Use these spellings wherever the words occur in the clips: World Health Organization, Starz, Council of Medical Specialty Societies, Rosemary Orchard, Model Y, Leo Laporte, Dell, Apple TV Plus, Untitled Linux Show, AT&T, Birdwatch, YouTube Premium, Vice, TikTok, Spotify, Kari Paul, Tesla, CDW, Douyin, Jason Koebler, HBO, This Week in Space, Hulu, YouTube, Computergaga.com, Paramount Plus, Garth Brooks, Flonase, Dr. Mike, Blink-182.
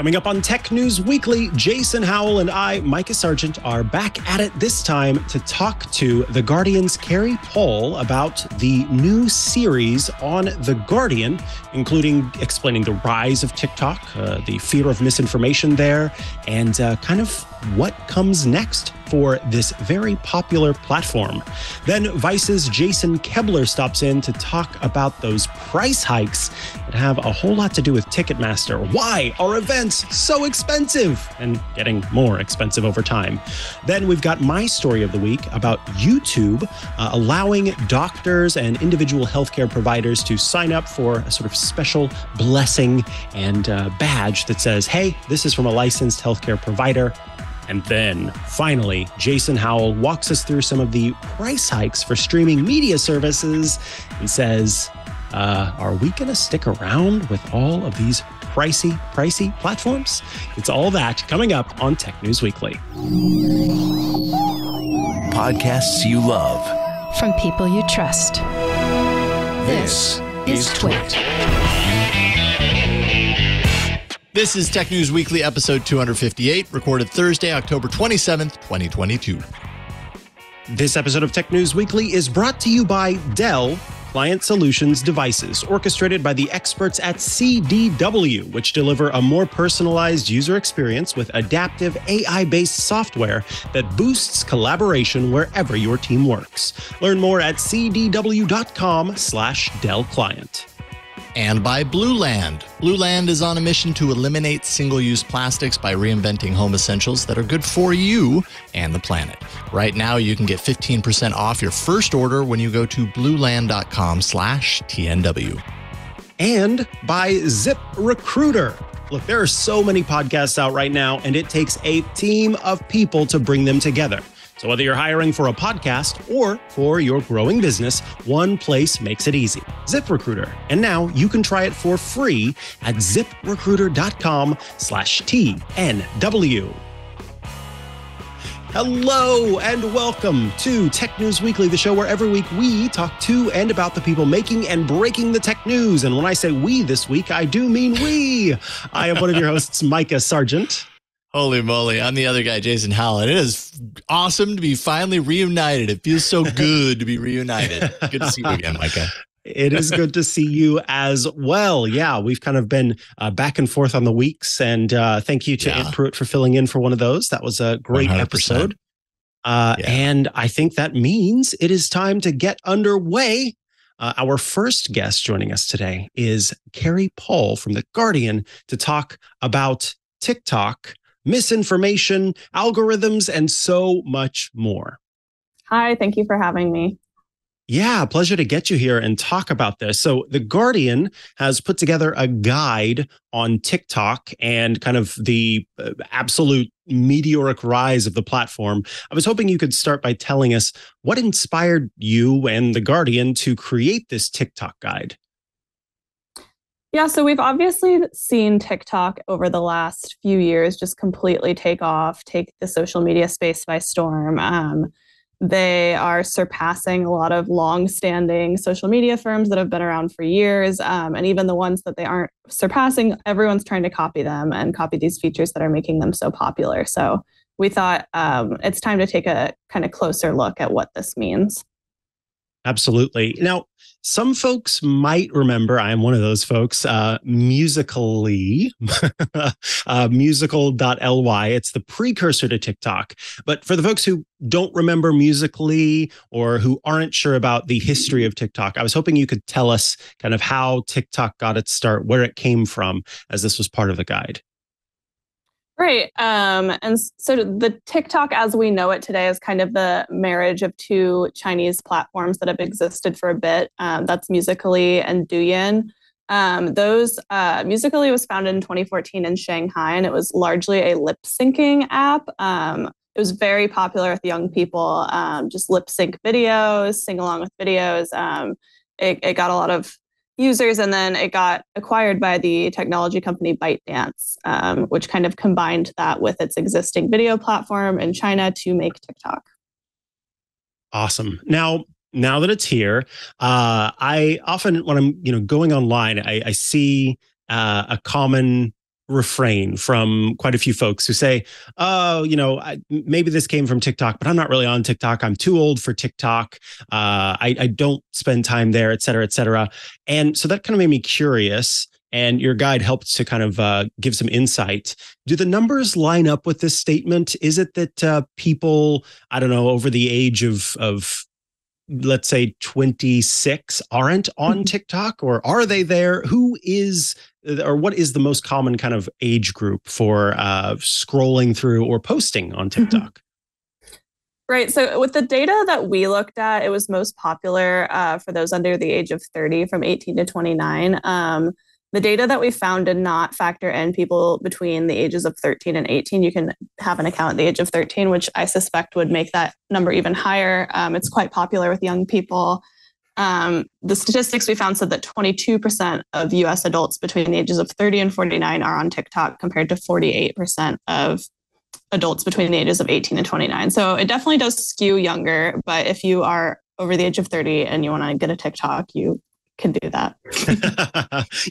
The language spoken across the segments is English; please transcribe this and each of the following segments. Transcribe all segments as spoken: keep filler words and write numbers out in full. Coming up on Tech News Weekly, Jason Howell and I, Mikah Sargent, are back at it this time to talk to The Guardian's Kari Paul about the new series on The Guardian, including explaining the rise of TikTok, uh, the fear of misinformation there, and uh, kind of what comes next for this very popular platform. Then Vice's Jason Koebler stops in to talk about those price hikes that have a whole lot to do with Ticketmaster. Why are events so expensive and getting more expensive over time? Then we've got my story of the week about YouTube uh, allowing doctors and individual healthcare providers to sign up for a sort of special blessing and uh, badge that says, hey, this is from a licensed healthcare provider. And then, finally, Jason Howell walks us through some of the price hikes for streaming media services and says, uh, are we going to stick around with all of these pricey, pricey platforms? It's all that coming up on Tech News Weekly. Podcasts you love. From people you trust. This, this is TWiT. This is Tech News Weekly, episode two hundred fifty-eight, recorded Thursday, October twenty-seventh, twenty twenty-two. This episode of Tech News Weekly is brought to you by Dell Client Solutions Devices, orchestrated by the experts at C D W, which deliver a more personalized user experience with adaptive A I-based software that boosts collaboration wherever your team works. Learn more at c d w dot com slash Dell Client. And by Blueland. Blueland is on a mission to eliminate single-use plastics by reinventing home essentials that are good for you and the planet. Right now, you can get fifteen percent off your first order when you go to blueland dot com slash T N W. And by ZipRecruiter. Look, there are so many podcasts out right now, and it takes a team of people to bring them together. So whether you're hiring for a podcast or for your growing business, one place makes it easy. ZipRecruiter. And now you can try it for free at zip recruiter dot com slash T N W. Hello and welcome to Tech News Weekly, the show where every week we talk to and about the people making and breaking the tech news. And when I say we this week, I do mean we. I am one of your hosts, Mikah Sargent. Holy moly. I'm the other guy, Jason Howell. It is awesome to be finally reunited. It feels so good to be reunited. Good to see you again, Mikah. It is good to see you as well. Yeah, we've kind of been uh, back and forth on the weeks. And uh, thank you to yeah. Aunt Pruitt for filling in for one of those. That was a great one hundred percent episode. Uh, yeah. And I think that means it is time to get underway. Uh, our first guest joining us today is Kari Paul from The Guardian to talk about TikTok, misinformation, algorithms, and so much more. Hi, thank you for having me. Yeah, pleasure to get you here and talk about this. So The Guardian has put together a guide on TikTok and kind of the absolute meteoric rise of the platform. I was hoping you could start by telling us what inspired you and The Guardian to create this TikTok guide. Yeah, so we've obviously seen TikTok over the last few years just completely take off, take the social media space by storm. Um, they are surpassing a lot of long-standing social media firms that have been around for years. Um, and even the ones that they aren't surpassing, everyone's trying to copy them and copy these features that are making them so popular. So we thought um, it's time to take a kind of closer look at what this means. Absolutely. Now, some folks might remember, I am one of those folks, uh, Musical.ly, uh, Musical.ly. It's the precursor to TikTok. But for the folks who don't remember Musical.ly or who aren't sure about the history of TikTok, I was hoping you could tell us kind of how TikTok got its start, where it came from, as this was part of the guide. Right. Um, and so the TikTok as we know it today is kind of the marriage of two Chinese platforms that have existed for a bit. Um, that's Musical.ly and Douyin. Um, those uh, Musical.ly was founded in twenty fourteen in Shanghai, and it was largely a lip syncing app. Um, it was very popular with young people, um, just lip sync videos, sing along with videos. Um, it, it got a lot of users, and then it got acquired by the technology company ByteDance, um, which kind of combined that with its existing video platform in China to make TikTok. Awesome. Now, now that it's here, uh, I often when I'm you know going online, I, I see uh, a common refrain from quite a few folks who say, oh, you know, I, maybe this came from TikTok, but I'm not really on TikTok. I'm too old for TikTok. Uh, I, I don't spend time there, et cetera, et cetera. And so that kind of made me curious. And your guide helped to kind of uh, give some insight. Do the numbers line up with this statement? Is it that uh, people, I don't know, over the age of, of let's say twenty-six aren't on TikTok, or are they there? Who is, or what is the most common kind of age group for uh, scrolling through or posting on TikTok? Mm-hmm. Right. So with the data that we looked at, it was most popular uh, for those under the age of thirty, from eighteen to twenty-nine. Um, The data that we found did not factor in people between the ages of thirteen and eighteen. You can have an account at the age of thirteen, which I suspect would make that number even higher. Um, it's quite popular with young people. Um, the statistics we found said that twenty-two percent of U S adults between the ages of thirty and forty-nine are on TikTok, compared to forty-eight percent of adults between the ages of eighteen and twenty-nine. So it definitely does skew younger, but if you are over the age of thirty and you want to get a TikTok, you can do that.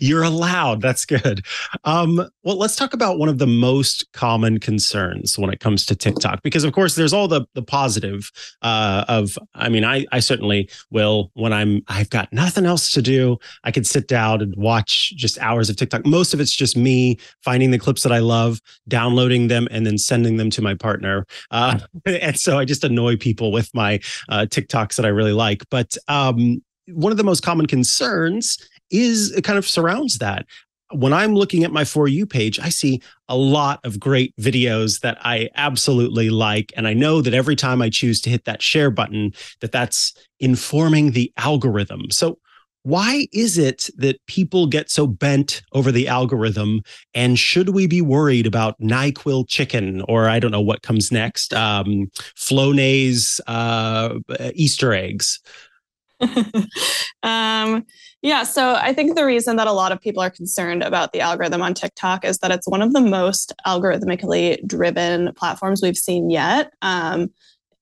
You're allowed. That's good. Um, well, let's talk about one of the most common concerns when it comes to TikTok, because of course there's all the the positive uh, of, I mean, I, I certainly will when I'm, I've got nothing else to do. I could sit down and watch just hours of TikTok. Most of it's just me finding the clips that I love, downloading them, and then sending them to my partner. Uh, and so I just annoy people with my uh, TikToks that I really like. But um, one of the most common concerns is, it kind of surrounds that. When I'm looking at my For You page, I see a lot of great videos that I absolutely like. And I know that every time I choose to hit that share button, that that's informing the algorithm. So why is it that people get so bent over the algorithm? And should we be worried about NyQuil chicken, or I don't know what comes next, um, Flonase uh, Easter eggs? um, yeah, so I think the reason that a lot of people are concerned about the algorithm on TikTok is that it's one of the most algorithmically driven platforms we've seen yet. Um,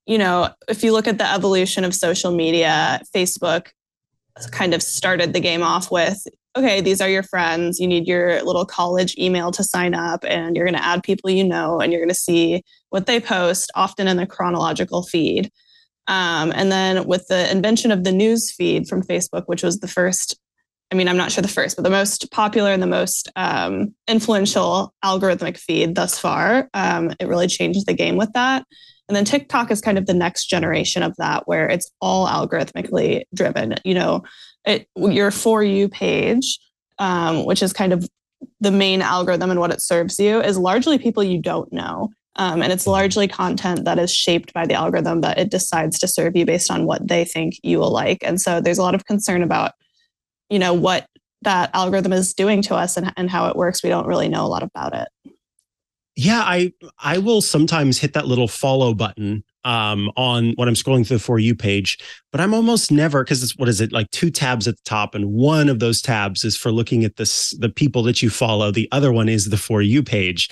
you know, if you look at the evolution of social media, Facebook kind of started the game off with, okay, these are your friends. You need your little college email to sign up, and you're going to add people you know, and you're going to see what they post, often in a chronological feed. Um, and then with the invention of the news feed from Facebook, which was the first, I mean, I'm not sure the first, but the most popular and the most um, influential algorithmic feed thus far, um, it really changed the game with that. And then TikTok is kind of the next generation of that, where it's all algorithmically driven. You know, it, your For You page, um, which is kind of the main algorithm and what it serves you, is largely people you don't know. Um, and it's largely content that is shaped by the algorithm that it decides to serve you based on what they think you will like. And so there's a lot of concern about, you know, what that algorithm is doing to us and, and how it works. We don't really know a lot about it. Yeah, I I will sometimes hit that little follow button um, on when I'm scrolling through the For You page, but I'm almost never, because it's, what is it, like two tabs at the top, and one of those tabs is for looking at this, the people that you follow. The other one is the For You page.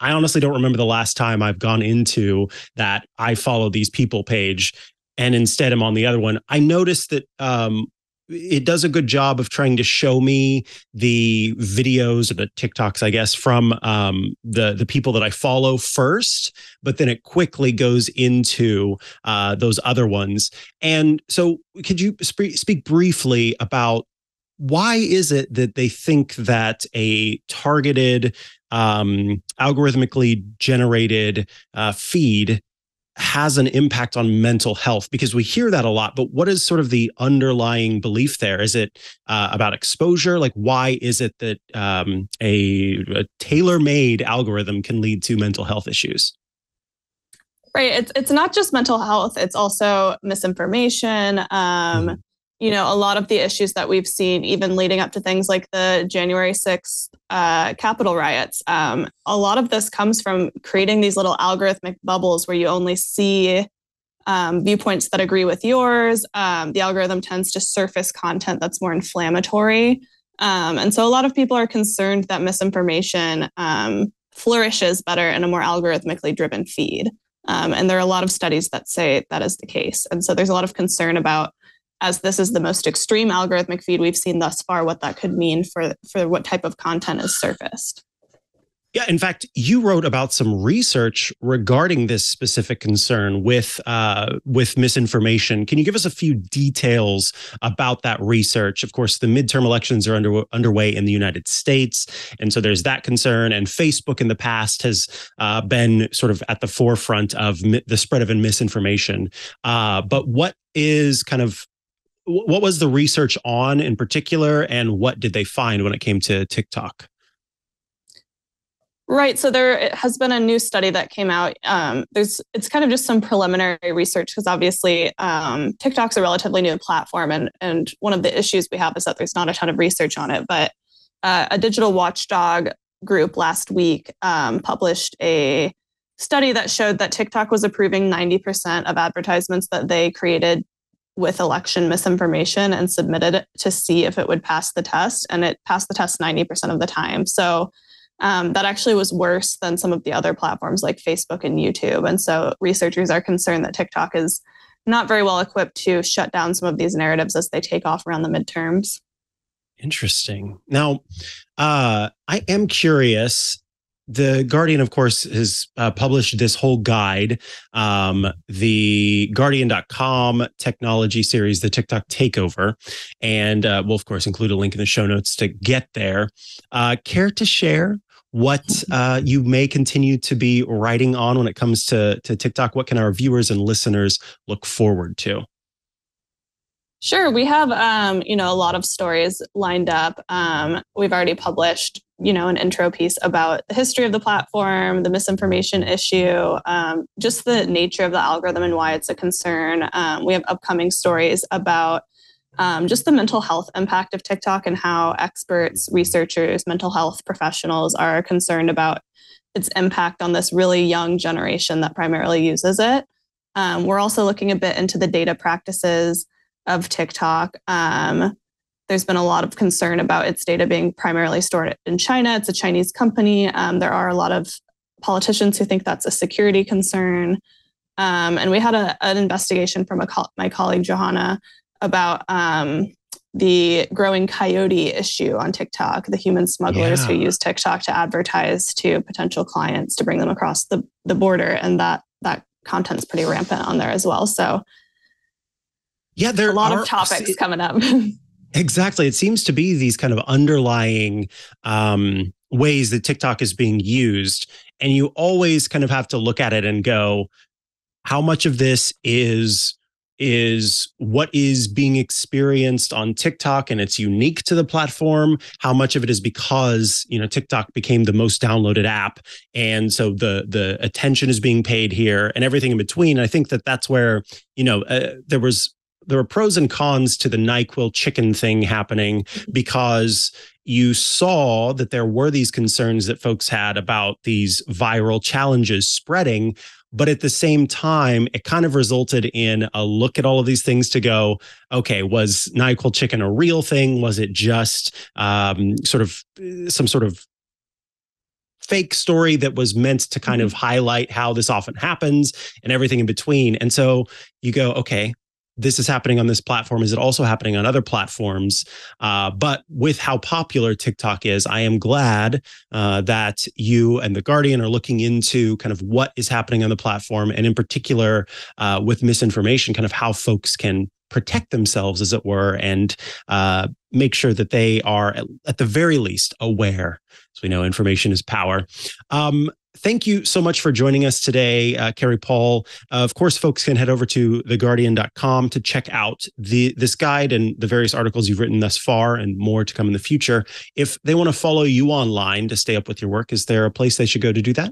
I honestly don't remember the last time I've gone into that I follow these people page, and instead I'm on the other one. I noticed that um, it does a good job of trying to show me the videos, or the TikToks, I guess, from um, the, the people that I follow first, but then it quickly goes into uh, those other ones. And so could you sp- speak briefly about why is it that they think that a targeted, um, algorithmically generated uh, feed has an impact on mental health? Because we hear that a lot, but what is sort of the underlying belief there? Is it uh, about exposure? Like, why is it that um, a, a tailor-made algorithm can lead to mental health issues? Right. It's it's not just mental health. It's also misinformation. Um, mm-hmm. You know, a lot of the issues that we've seen, even leading up to things like the January sixth uh, Capitol riots, um, a lot of this comes from creating these little algorithmic bubbles where you only see um, viewpoints that agree with yours. Um, the algorithm tends to surface content that's more inflammatory. Um, and so a lot of people are concerned that misinformation um, flourishes better in a more algorithmically driven feed. Um, and there are a lot of studies that say that is the case. And so there's a lot of concern about, as this is the most extreme algorithmic feed we've seen thus far, what that could mean for, for what type of content is surfaced. Yeah, in fact, you wrote about some research regarding this specific concern with uh, with misinformation. Can you give us a few details about that research? Of course, the midterm elections are under, underway in the United States, and so there's that concern. And Facebook in the past has uh, been sort of at the forefront of mi- the spread of misinformation. Uh, but what is kind of what was the research on in particular, and what did they find when it came to TikTok? Right. So there has been a new study that came out. Um, there's it's kind of just some preliminary research because obviously um, TikTok's a relatively new platform. And, and one of the issues we have is that there's not a ton of research on it. But uh, a digital watchdog group last week um, published a study that showed that TikTok was approving ninety percent of advertisements that they created with election misinformation and submitted to see if it would pass the test. And it passed the test ninety percent of the time. So Um, that actually was worse than some of the other platforms like Facebook and YouTube. And so researchers are concerned that TikTok is not very well equipped to shut down some of these narratives as they take off around the midterms. Interesting. Now, uh, I am curious. The Guardian, of course, has uh, published this whole guide, um, the Guardian dot com technology series, the TikTok Takeover. And uh, we'll, of course, include a link in the show notes to get there. Uh, care to share what uh, you may continue to be writing on when it comes to, to TikTok? What can our viewers and listeners look forward to? Sure. We have, um, you know, a lot of stories lined up. Um, we've already published, you know, an intro piece about the history of the platform, the misinformation issue, um, just the nature of the algorithm and why it's a concern. Um, we have upcoming stories about um, just the mental health impact of TikTok and how experts, researchers, mental health professionals are concerned about its impact on this really young generation that primarily uses it. Um, we're also looking a bit into the data practices of TikTok. Um, there's been a lot of concern about its data being primarily stored in China. It's a Chinese company. Um, there are a lot of politicians who think that's a security concern. Um, and we had a, an investigation from a co- my colleague, Johanna, about um, the growing coyote issue on TikTok, the human smugglers yeah. who use TikTok to advertise to potential clients to bring them across the, the border. And that that content's pretty rampant on there as well. So Yeah, there are a lot are, of topics it, coming up. Exactly. It seems to be these kind of underlying um, ways that TikTok is being used. And you always kind of have to look at it and go, how much of this is is what is being experienced on TikTok and it's unique to the platform? How much of it is because, you know, TikTok became the most downloaded app. And so the the attention is being paid here and everything in between. And I think that that's where, you know, uh, there was... there were pros and cons to the NyQuil chicken thing happening because you saw that there were these concerns that folks had about these viral challenges spreading. But at the same time, it kind of resulted in a look at all of these things to go, okay, was NyQuil chicken a real thing? Was it just um, sort of some sort of fake story that was meant to kind of highlight how this often happens and everything in between? And so you go, okay, this is happening on this platform. Is it also happening on other platforms? Uh, but with how popular TikTok is, I am glad uh, that you and The Guardian are looking into kind of what is happening on the platform, and in particular uh, with misinformation, kind of how folks can protect themselves, as it were, and uh, make sure that they are, at, at the very least, aware. As we know, information is power. Um, Thank you so much for joining us today, uh, Kari Paul. Uh, of course, folks can head over to the guardian dot com to check out the this guide and the various articles you've written thus far and more to come in the future. If they want to follow you online to stay up with your work, is there a place they should go to do that?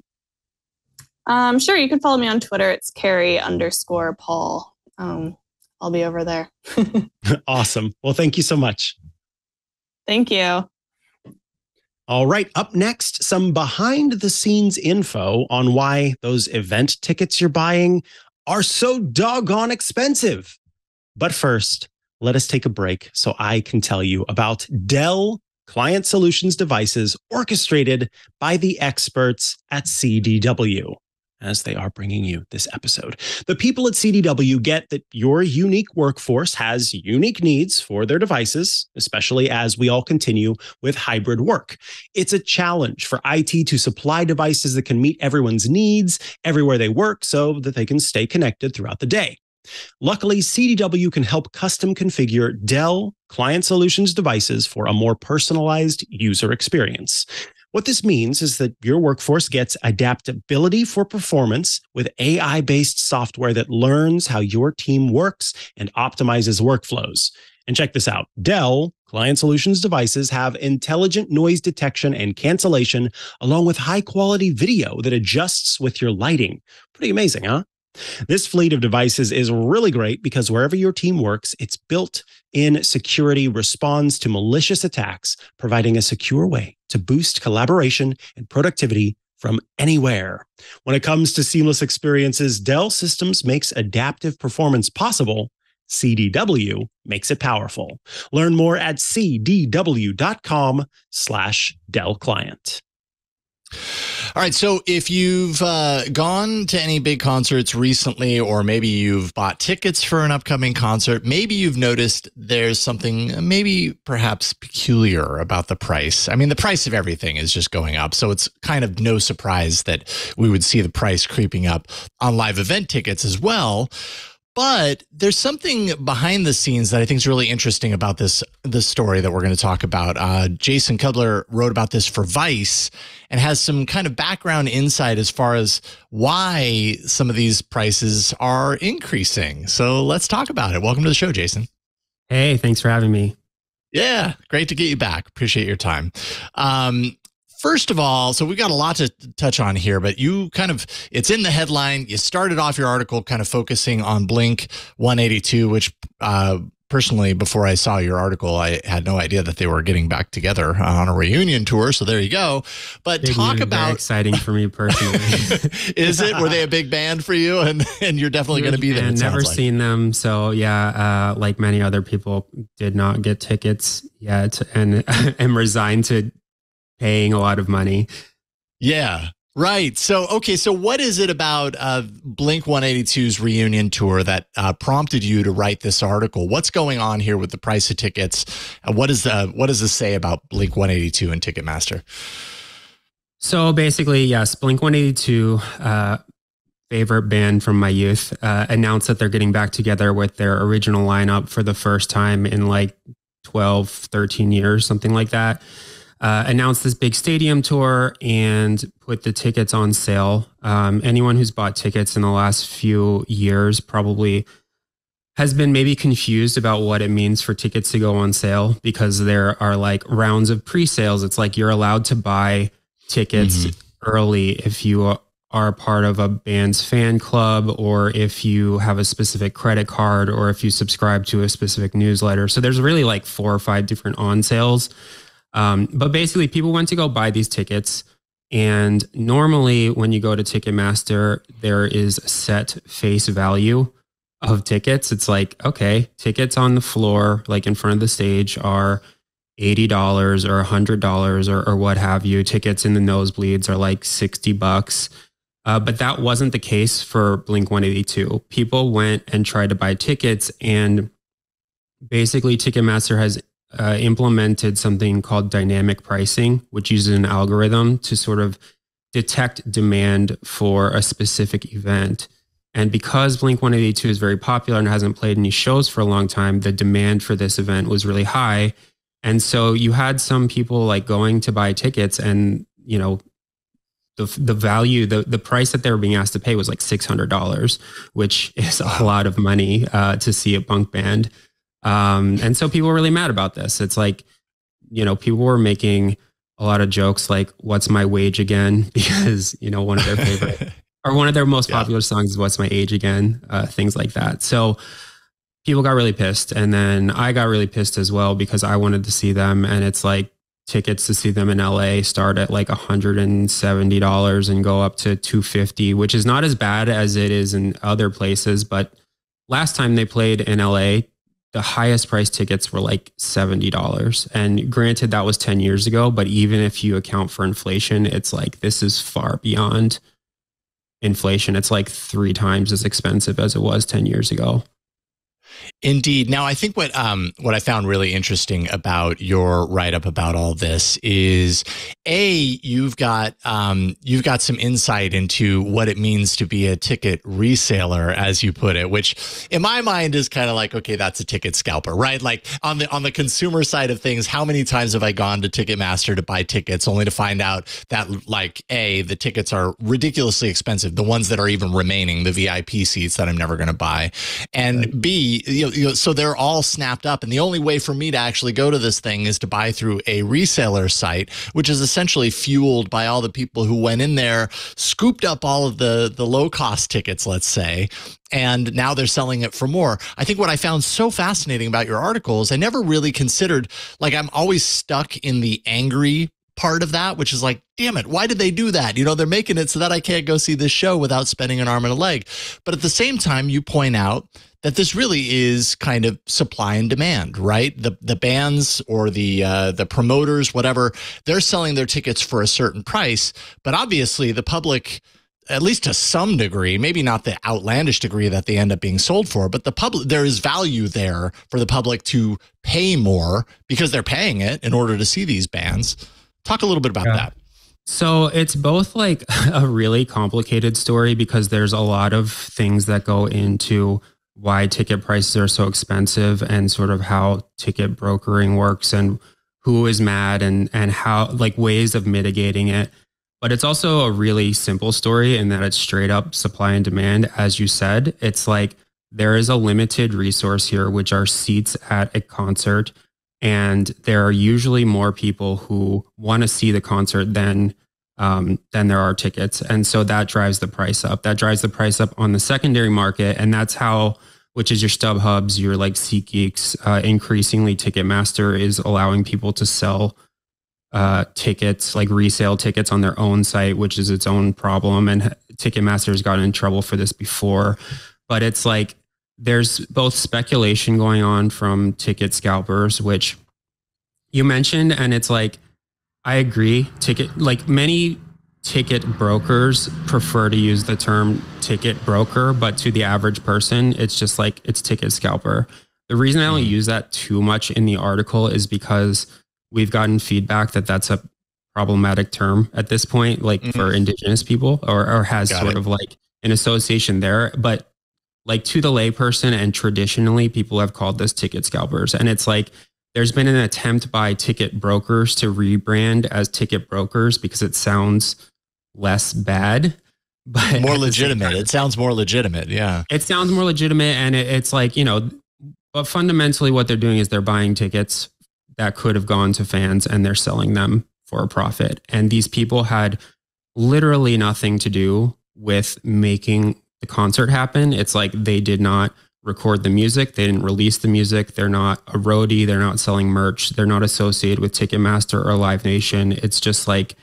Um, sure. You can follow me on Twitter. It's Kari underscore Paul. Um, I'll be over there. Awesome. Well, thank you so much. Thank you. All right, up next, some behind-the-scenes info on why those event tickets you're buying are so doggone expensive. But first, let us take a break so I can tell you about Dell Client Solutions devices orchestrated by the experts at C D W. as they are bringing you this episode. The people at C D W get that your unique workforce has unique needs for their devices, especially as we all continue with hybrid work. It's a challenge for I T to supply devices that can meet everyone's needs everywhere they work so that they can stay connected throughout the day. Luckily, C D W can help custom configure Dell Client Solutions devices for a more personalized user experience. What this means is that your workforce gets adaptability for performance with A I-based software that learns how your team works and optimizes workflows. And check this out. Dell Client Solutions devices have intelligent noise detection and cancellation, along with high-quality video that adjusts with your lighting. Pretty amazing, huh? This fleet of devices is really great because wherever your team works, its built-in security responds to malicious attacks, providing a secure way to boost collaboration and productivity from anywhere. When it comes to seamless experiences, Dell Systems makes adaptive performance possible. C D W makes it powerful. Learn more at C D W dot com slash Dell Client. All right, so if you've uh, gone to any big concerts recently, or maybe you've bought tickets for an upcoming concert, maybe you've noticed there's something maybe perhaps peculiar about the price. I mean, the price of everything is just going up, so it's kind of no surprise that we would see the price creeping up on live event tickets as well. But there's something behind the scenes that I think is really interesting about this, this story that we're going to talk about. Uh, Jason Koebler wrote about this for Vice and has some kind of background insight as far as why some of these prices are increasing. So let's talk about it. Welcome to the show, Jason. Hey, thanks for having me. Yeah, great to get you back. Appreciate your time. Um, First of all, so we've got a lot to touch on here, but you kind of, it's in the headline. You started off your article kind of focusing on Blink one eighty-two, which uh, personally, before I saw your article, I had no idea that they were getting back together on a reunion tour. So there you go. But big talk about very exciting for me personally. Is it? Were they a big band for you? And, and you're definitely going to be there. I've never like. seen them. So yeah, uh, like many other people, did not get tickets yet and am resigned to paying a lot of money. Yeah, right. So, okay, so what is it about uh, Blink one eighty-two's reunion tour that uh, prompted you to write this article? What's going on here with the price of tickets? Uh, what is the, what does this say about Blink one eighty-two and Ticketmaster? So basically, yes, Blink one eighty-two, uh, favorite band from my youth, uh, announced that they're getting back together with their original lineup for the first time in like twelve, thirteen years, something like that. Uh, announced this big stadium tour and put the tickets on sale. Um, anyone who's bought tickets in the last few years probably has been maybe confused about what it means for tickets to go on sale, because there are like rounds of pre-sales. It's like you're allowed to buy tickets mm-hmm. early if you are part of a band's fan club, or if you have a specific credit card, or if you subscribe to a specific newsletter. So there's really like four or five different on sales. Um, but basically people went to go buy these tickets, and normally when you go to Ticketmaster, there is a set face value of tickets. It's like, okay, tickets on the floor, like in front of the stage, are eighty dollars or a hundred dollars or, or what have you. Tickets in the nosebleeds are like sixty bucks. Uh, but that wasn't the case for Blink one eighty-two. People went and tried to buy tickets, and basically Ticketmaster has Uh, implemented something called dynamic pricing, which uses an algorithm to sort of detect demand for a specific event. And because Blink one eighty-two is very popular and hasn't played any shows for a long time, the demand for this event was really high. And so you had some people like going to buy tickets, and you know, the the value, the the price that they were being asked to pay was like six hundred dollars, which is a lot of money uh, to see a punk band. Um, and so people were really mad about this. It's like, you know, people were making a lot of jokes like, what's my wage again? Because, you know, one of their favorite or one of their most yeah. popular songs is What's My Age Again? Uh, things like that. So people got really pissed. And then I got really pissed as well, because I wanted to see them. And it's like, tickets to see them in L A start at like one hundred seventy dollars and go up to two hundred fifty dollars, which is not as bad as it is in other places. But last time they played in L A, the highest price tickets were like seventy dollars. And granted, that was ten years ago, but even if you account for inflation, it's like, this is far beyond inflation, it's like three times as expensive as it was ten years ago. Indeed. Now, I think what um, what I found really interesting about your write-up about all this is, A, you've got um, you've got some insight into what it means to be a ticket reseller, as you put it, which in my mind is kind of like, okay, that's a ticket scalper, right? Like on the on the consumer side of things, how many times have I gone to Ticketmaster to buy tickets only to find out that, like, A, the tickets are ridiculously expensive, the ones that are even remaining, the V I P seats that I'm never going to buy, and B, You know, you know, so they're all snapped up. And the only way for me to actually go to this thing is to buy through a reseller site, which is essentially fueled by all the people who went in there, scooped up all of the, the low cost tickets, let's say, and now they're selling it for more. I think what I found so fascinating about your article is I never really considered, like, I'm always stuck in the angry part of that, which is like, damn it, why did they do that? You know, they're making it so that I can't go see this show without spending an arm and a leg. But at the same time, you point out that this really is kind of supply and demand, right? The the bands or the uh, the promoters, whatever, they're selling their tickets for a certain price, but obviously the public, at least to some degree, maybe not the outlandish degree that they end up being sold for, but the public, there is value there for the public to pay more because they're paying it in order to see these bands. Talk a little bit about yeah. that. So it's both like a really complicated story because there's a lot of things that go into why ticket prices are so expensive and sort of how ticket brokering works and who is mad and, and how, like, ways of mitigating it. But it's also a really simple story in that it's straight up supply and demand. As you said, it's like there is a limited resource here, which are seats at a concert. And there are usually more people who want to see the concert than um, than there are tickets. And so that drives the price up. That drives the price up on the secondary market. And that's how, which is your StubHubs, your like SeatGeeks, uh, increasingly Ticketmaster is allowing people to sell uh, tickets, like resale tickets on their own site, which is its own problem. And Ticketmaster has gotten in trouble for this before. But it's like, there's both speculation going on from ticket scalpers, which you mentioned, and it's like, I agree, ticket, like many ticket brokers prefer to use the term ticket broker, but to the average person, it's just like, it's ticket scalper. The reason I don't use that too much in the article is because we've gotten feedback that that's a problematic term at this point, like mm-hmm. for Indigenous people, or, or has Got sort it. of like an association there, but like to the layperson, and traditionally people have called this ticket scalpers. And it's like, there's been an attempt by ticket brokers to rebrand as ticket brokers because it sounds less bad, but more legitimate. It sounds more legitimate. Yeah. It sounds more legitimate. And it, it's like, you know, but fundamentally what they're doing is they're buying tickets that could have gone to fans and they're selling them for a profit. And these people had literally nothing to do with making the concert happened. It's like they did not record the music. They didn't release the music. They're not a roadie. They're not selling merch. They're not associated with Ticketmaster or Live Nation. It's just like,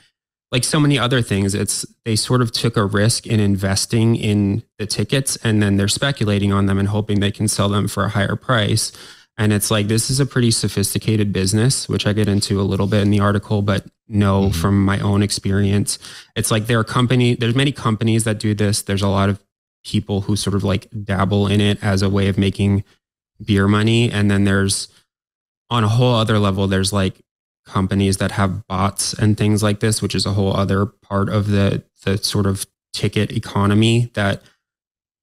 like so many other things. It's, they sort of took a risk in investing in the tickets and then they're speculating on them and hoping they can sell them for a higher price. And it's like, this is a pretty sophisticated business, which I get into a little bit in the article, but no, mm-hmm. from my own experience, it's like there are company, there's many companies that do this. There's a lot of people who sort of like dabble in it as a way of making beer money. And then there's, on a whole other level, there's like companies that have bots and things like this, which is a whole other part of the the sort of ticket economy that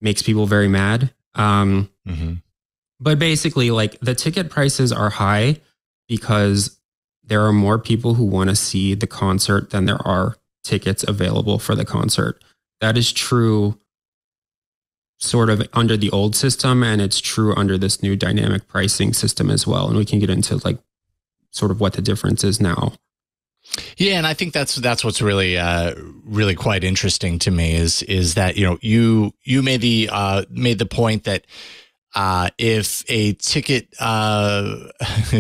makes people very mad. Um, mm-hmm. But basically, like the ticket prices are high because there are more people who want to see the concert than there are tickets available for the concert. That is true sort of under the old system, and it's true under this new dynamic pricing system as well. And we can get into like sort of what the difference is now. Yeah, and I think that's that's what's really uh, really quite interesting to me is is that, you know, you you made the uh, made the point that uh, if a ticket uh,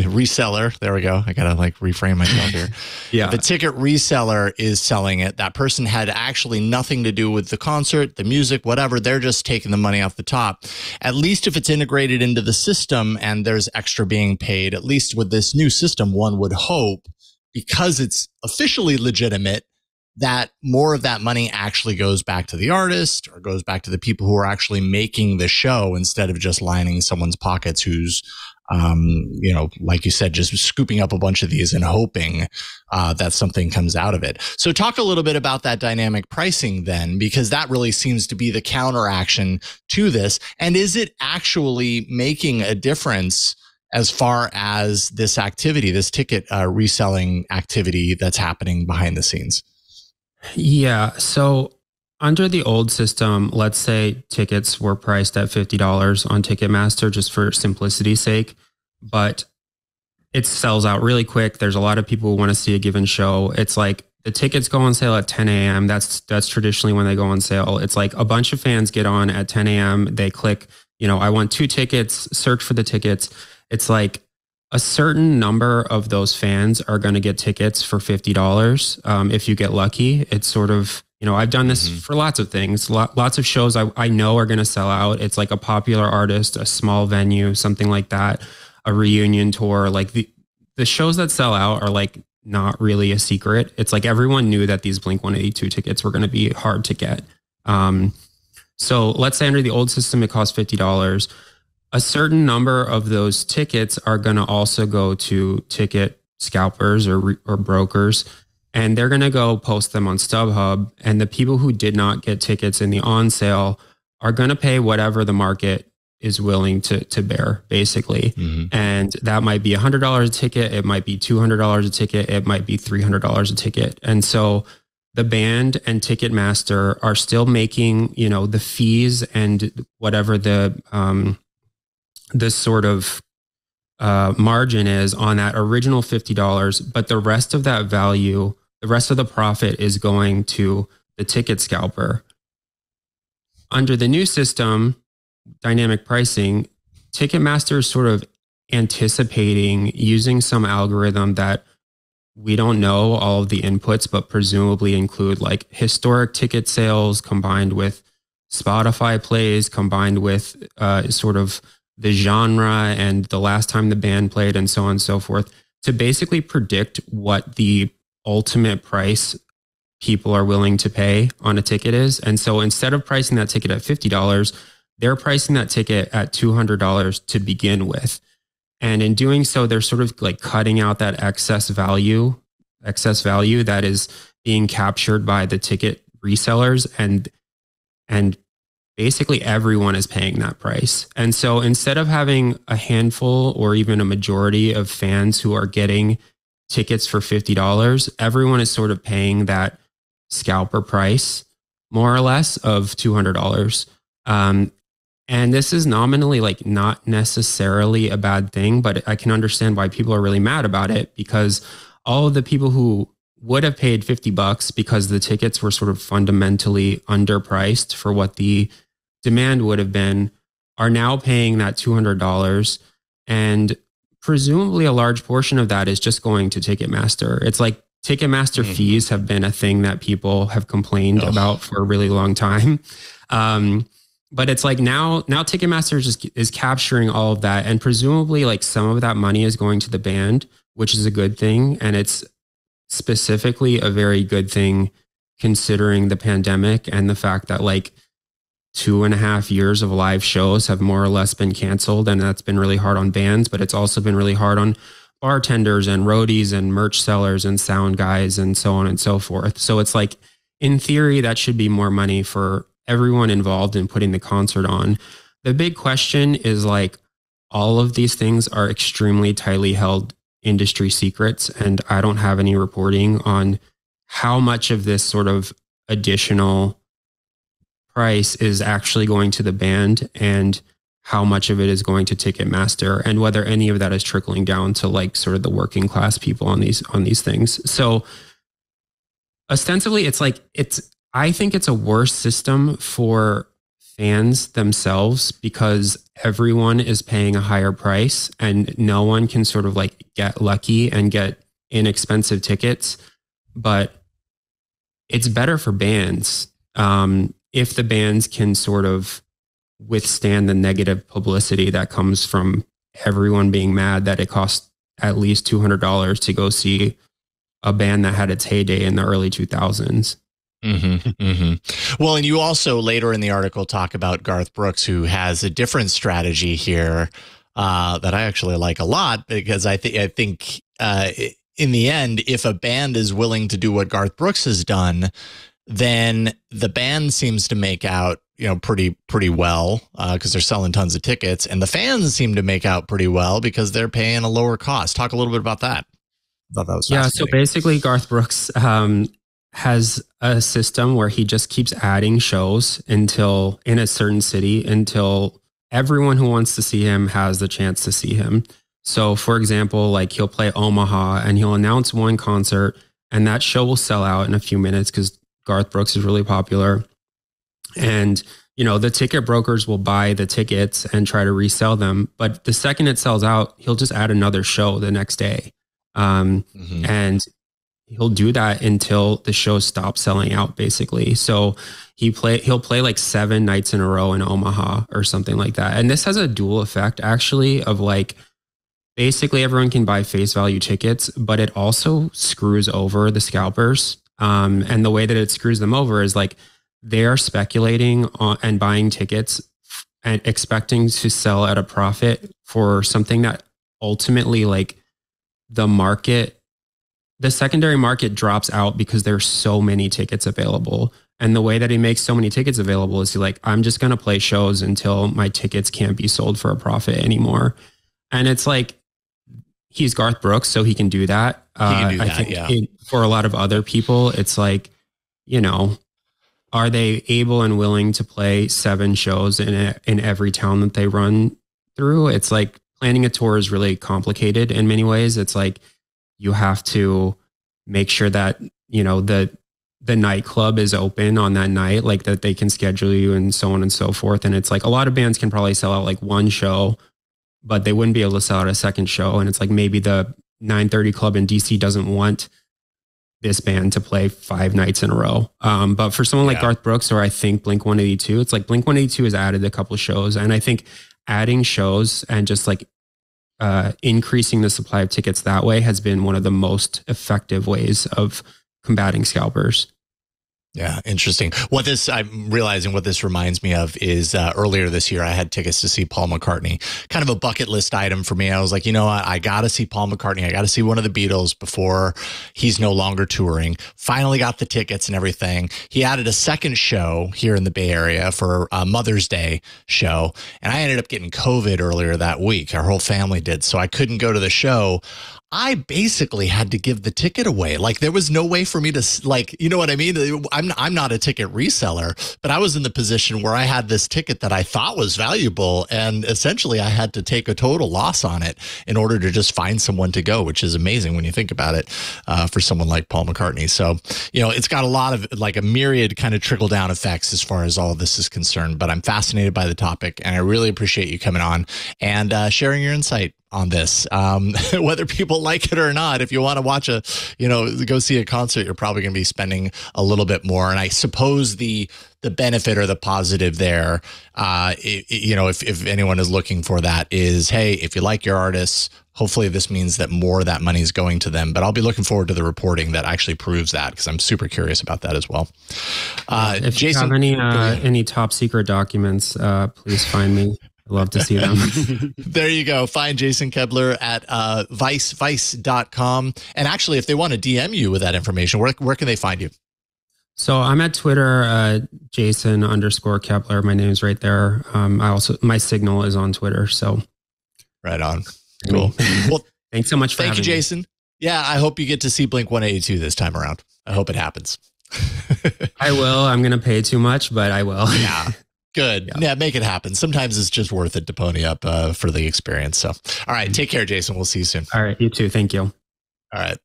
reseller, there we go, I gotta like reframe myself here. Yeah, the ticket reseller is selling it. That person had actually nothing to do with the concert, the music, whatever. They're just taking the money off the top. At least if it's integrated into the system and there's extra being paid, at least with this new system, one would hope, because it's officially legitimate, that more of that money actually goes back to the artist or goes back to the people who are actually making the show, instead of just lining someone's pockets who's, um, you know, like you said, just scooping up a bunch of these and hoping uh, that something comes out of it. So talk a little bit about that dynamic pricing then, because that really seems to be the counteraction to this. And is it actually making a difference as far as this activity, this ticket uh, reselling activity that's happening behind the scenes? Yeah. So under the old system, let's say tickets were priced at fifty dollars on Ticketmaster, just for simplicity's sake, but it sells out really quick. There's a lot of people who want to see a given show. It's like the tickets go on sale at ten A M That's, that's traditionally when they go on sale. It's like a bunch of fans get on at ten A M They click, you know, I want two tickets, search for the tickets. It's like a certain number of those fans are going to get tickets for fifty dollars. Um, if you get lucky, it's sort of, you know, I've done this mm-hmm. for lots of things. Lo- lots of shows I, I know are going to sell out. It's like a popular artist, a small venue, something like that, a reunion tour. Like the, the shows that sell out are like not really a secret. It's like everyone knew that these Blink one eighty-two tickets were going to be hard to get. Um, so let's say under the old system, it costs fifty dollars. A certain number of those tickets are going to also go to ticket scalpers or, re- or brokers, and they're going to go post them on StubHub. And the people who did not get tickets in the on sale are going to pay whatever the market is willing to, to bear, basically. Mm-hmm. And that might be one hundred dollars a ticket. It might be two hundred dollars a ticket. It might be three hundred dollars a ticket. And so the band and Ticketmaster are still making, you know, the fees and whatever the, um, this sort of uh, margin is on that original fifty dollars, but the rest of that value, the rest of the profit is going to the ticket scalper. Under the new system, dynamic pricing, Ticketmaster is sort of anticipating using some algorithm that we don't know all of the inputs, but presumably include like historic ticket sales combined with Spotify plays, combined with uh, sort of the genre and the last time the band played and so on and so forth, to basically predict what the ultimate price people are willing to pay on a ticket is. And so instead of pricing that ticket at fifty dollars, they're pricing that ticket at two hundred dollars to begin with. And in doing so, they're sort of like cutting out that excess value, excess value that is being captured by the ticket resellers, and, and basically everyone is paying that price. And so instead of having a handful or even a majority of fans who are getting tickets for fifty dollars, everyone is sort of paying that scalper price, more or less, of two hundred dollars. Um, and this is nominally like not necessarily a bad thing, but I can understand why people are really mad about it, because all of the people who would have paid fifty bucks because the tickets were sort of fundamentally underpriced for what the demand would have been, are now paying that two hundred dollars. And presumably a large portion of that is just going to Ticketmaster. It's like Ticketmaster mm-hmm. fees have been a thing that people have complained oh. about for a really long time. Um, but it's like now, now Ticketmaster is, just, is capturing all of that. And presumably like some of that money is going to the band, which is a good thing. And it's specifically a very good thing considering the pandemic and the fact that like two and a half years of live shows have more or less been canceled, and that's been really hard on bands, but it's also been really hard on bartenders and roadies and merch sellers and sound guys and so on and so forth. So it's like, in theory, that should be more money for everyone involved in putting the concert on. The big question is like, all of these things are extremely tightly held industry secrets, and I don't have any reporting on how much of this sort of additional price is actually going to the band and how much of it is going to Ticketmaster, and whether any of that is trickling down to like sort of the working class people on these on these things. So ostensibly it's like it's I think it's a worse system for fans themselves, because everyone is paying a higher price and no one can sort of like get lucky and get inexpensive tickets. But it's better for bands um, if the bands can sort of withstand the negative publicity that comes from everyone being mad that it costs at least two hundred dollars to go see a band that had its heyday in the early two thousands. Mm-hmm, mm-hmm. Well, and you also later in the article talk about Garth Brooks, who has a different strategy here uh, that I actually like a lot, because I think I think uh, in the end, if a band is willing to do what Garth Brooks has done, then the band seems to make out, you know, pretty pretty well because uh, they're selling tons of tickets, and the fans seem to make out pretty well because they're paying a lower cost. Talk a little bit about that. I thought that was yeah. So basically, Garth Brooks Um, has a system where he just keeps adding shows until in a certain city until everyone who wants to see him has the chance to see him. So for example, like he'll play Omaha and he'll announce one concert and that show will sell out in a few minutes because Garth Brooks is really popular. And, you know, the ticket brokers will buy the tickets and try to resell them. But the second it sells out, he'll just add another show the next day. Um, mm-hmm. And he'll do that until the show stops selling out, basically. So he play he'll play like seven nights in a row in Omaha or something like that. And this has a dual effect, actually, of like basically everyone can buy face value tickets, but it also screws over the scalpers. Um, and the way that it screws them over is like they are speculating on and buying tickets and expecting to sell at a profit for something that ultimately, like, the market. The secondary market drops out because there's so many tickets available. And the way that he makes so many tickets available is he like, I'm just going to play shows until my tickets can't be sold for a profit anymore. And it's like, he's Garth Brooks, so he can do that. He can do uh, that I think yeah. it, for a lot of other people, it's like, you know, are they able and willing to play seven shows in a, in every town that they run through? It's like planning a tour is really complicated in many ways. It's like, you have to make sure that, you know, the the nightclub is open on that night, like that they can schedule you and so on and so forth. And it's like a lot of bands can probably sell out like one show, but they wouldn't be able to sell out a second show. And it's like maybe the nine thirty club in D C doesn't want this band to play five nights in a row. Um, but for someone like yeah. Garth Brooks or I think Blink one eighty-two, it's like Blink one eighty-two has added a couple shows. And I think adding shows and just like Uh, increasing the supply of tickets that way has been one of the most effective ways of combating scalpers. Yeah, interesting. What this, I'm realizing what this reminds me of is uh, earlier this year, I had tickets to see Paul McCartney, kind of a bucket list item for me. I was like, you know, I, I got to see Paul McCartney. I got to see one of the Beatles before he's no longer touring. Finally got the tickets and everything. He added a second show here in the Bay Area for a Mother's Day show. And I ended up getting COVID earlier that week. Our whole family did. So I couldn't go to the show. I basically had to give the ticket away. Like there was no way for me to, like, you know what I mean? I'm I'm not a ticket reseller, but I was in the position where I had this ticket that I thought was valuable, and essentially I had to take a total loss on it in order to just find someone to go, which is amazing when you think about it uh, for someone like Paul McCartney. So, you know, it's got a lot of like a myriad kind of trickle down effects as far as all of this is concerned, but I'm fascinated by the topic and I really appreciate you coming on and uh, sharing your insight on this, um, whether people like it or not. If you want to watch a, you know, go see a concert, you're probably going to be spending a little bit more. And I suppose the the benefit or the positive there, uh, it, it, you know, if, if anyone is looking for that is, hey, if you like your artists, hopefully this means that more of that money is going to them. But I'll be looking forward to the reporting that actually proves that, because I'm super curious about that as well. Uh, if Jason, you have any, uh, any top secret documents, uh, please find me. I love to see them. There you go. Find Jason Koebler at uh, vice, vice dot com. And actually, if they want to D M you with that information, where, where can they find you? So I'm at Twitter, uh, Jason underscore Koebler. My name's right there. Um, I also, my signal is on Twitter. So right on. Cool. Well, thanks so much for having me. Thank you, Jason. Yeah, I hope you get to see Blink one eighty-two this time around. I hope it happens. I will. I'm going to pay too much, but I will. Yeah. Good. Yeah. Yeah, make it happen. Sometimes it's just worth it to pony up uh, for the experience. So, all right. Take care, Jason. We'll see you soon. All right. You too. Thank you. All right.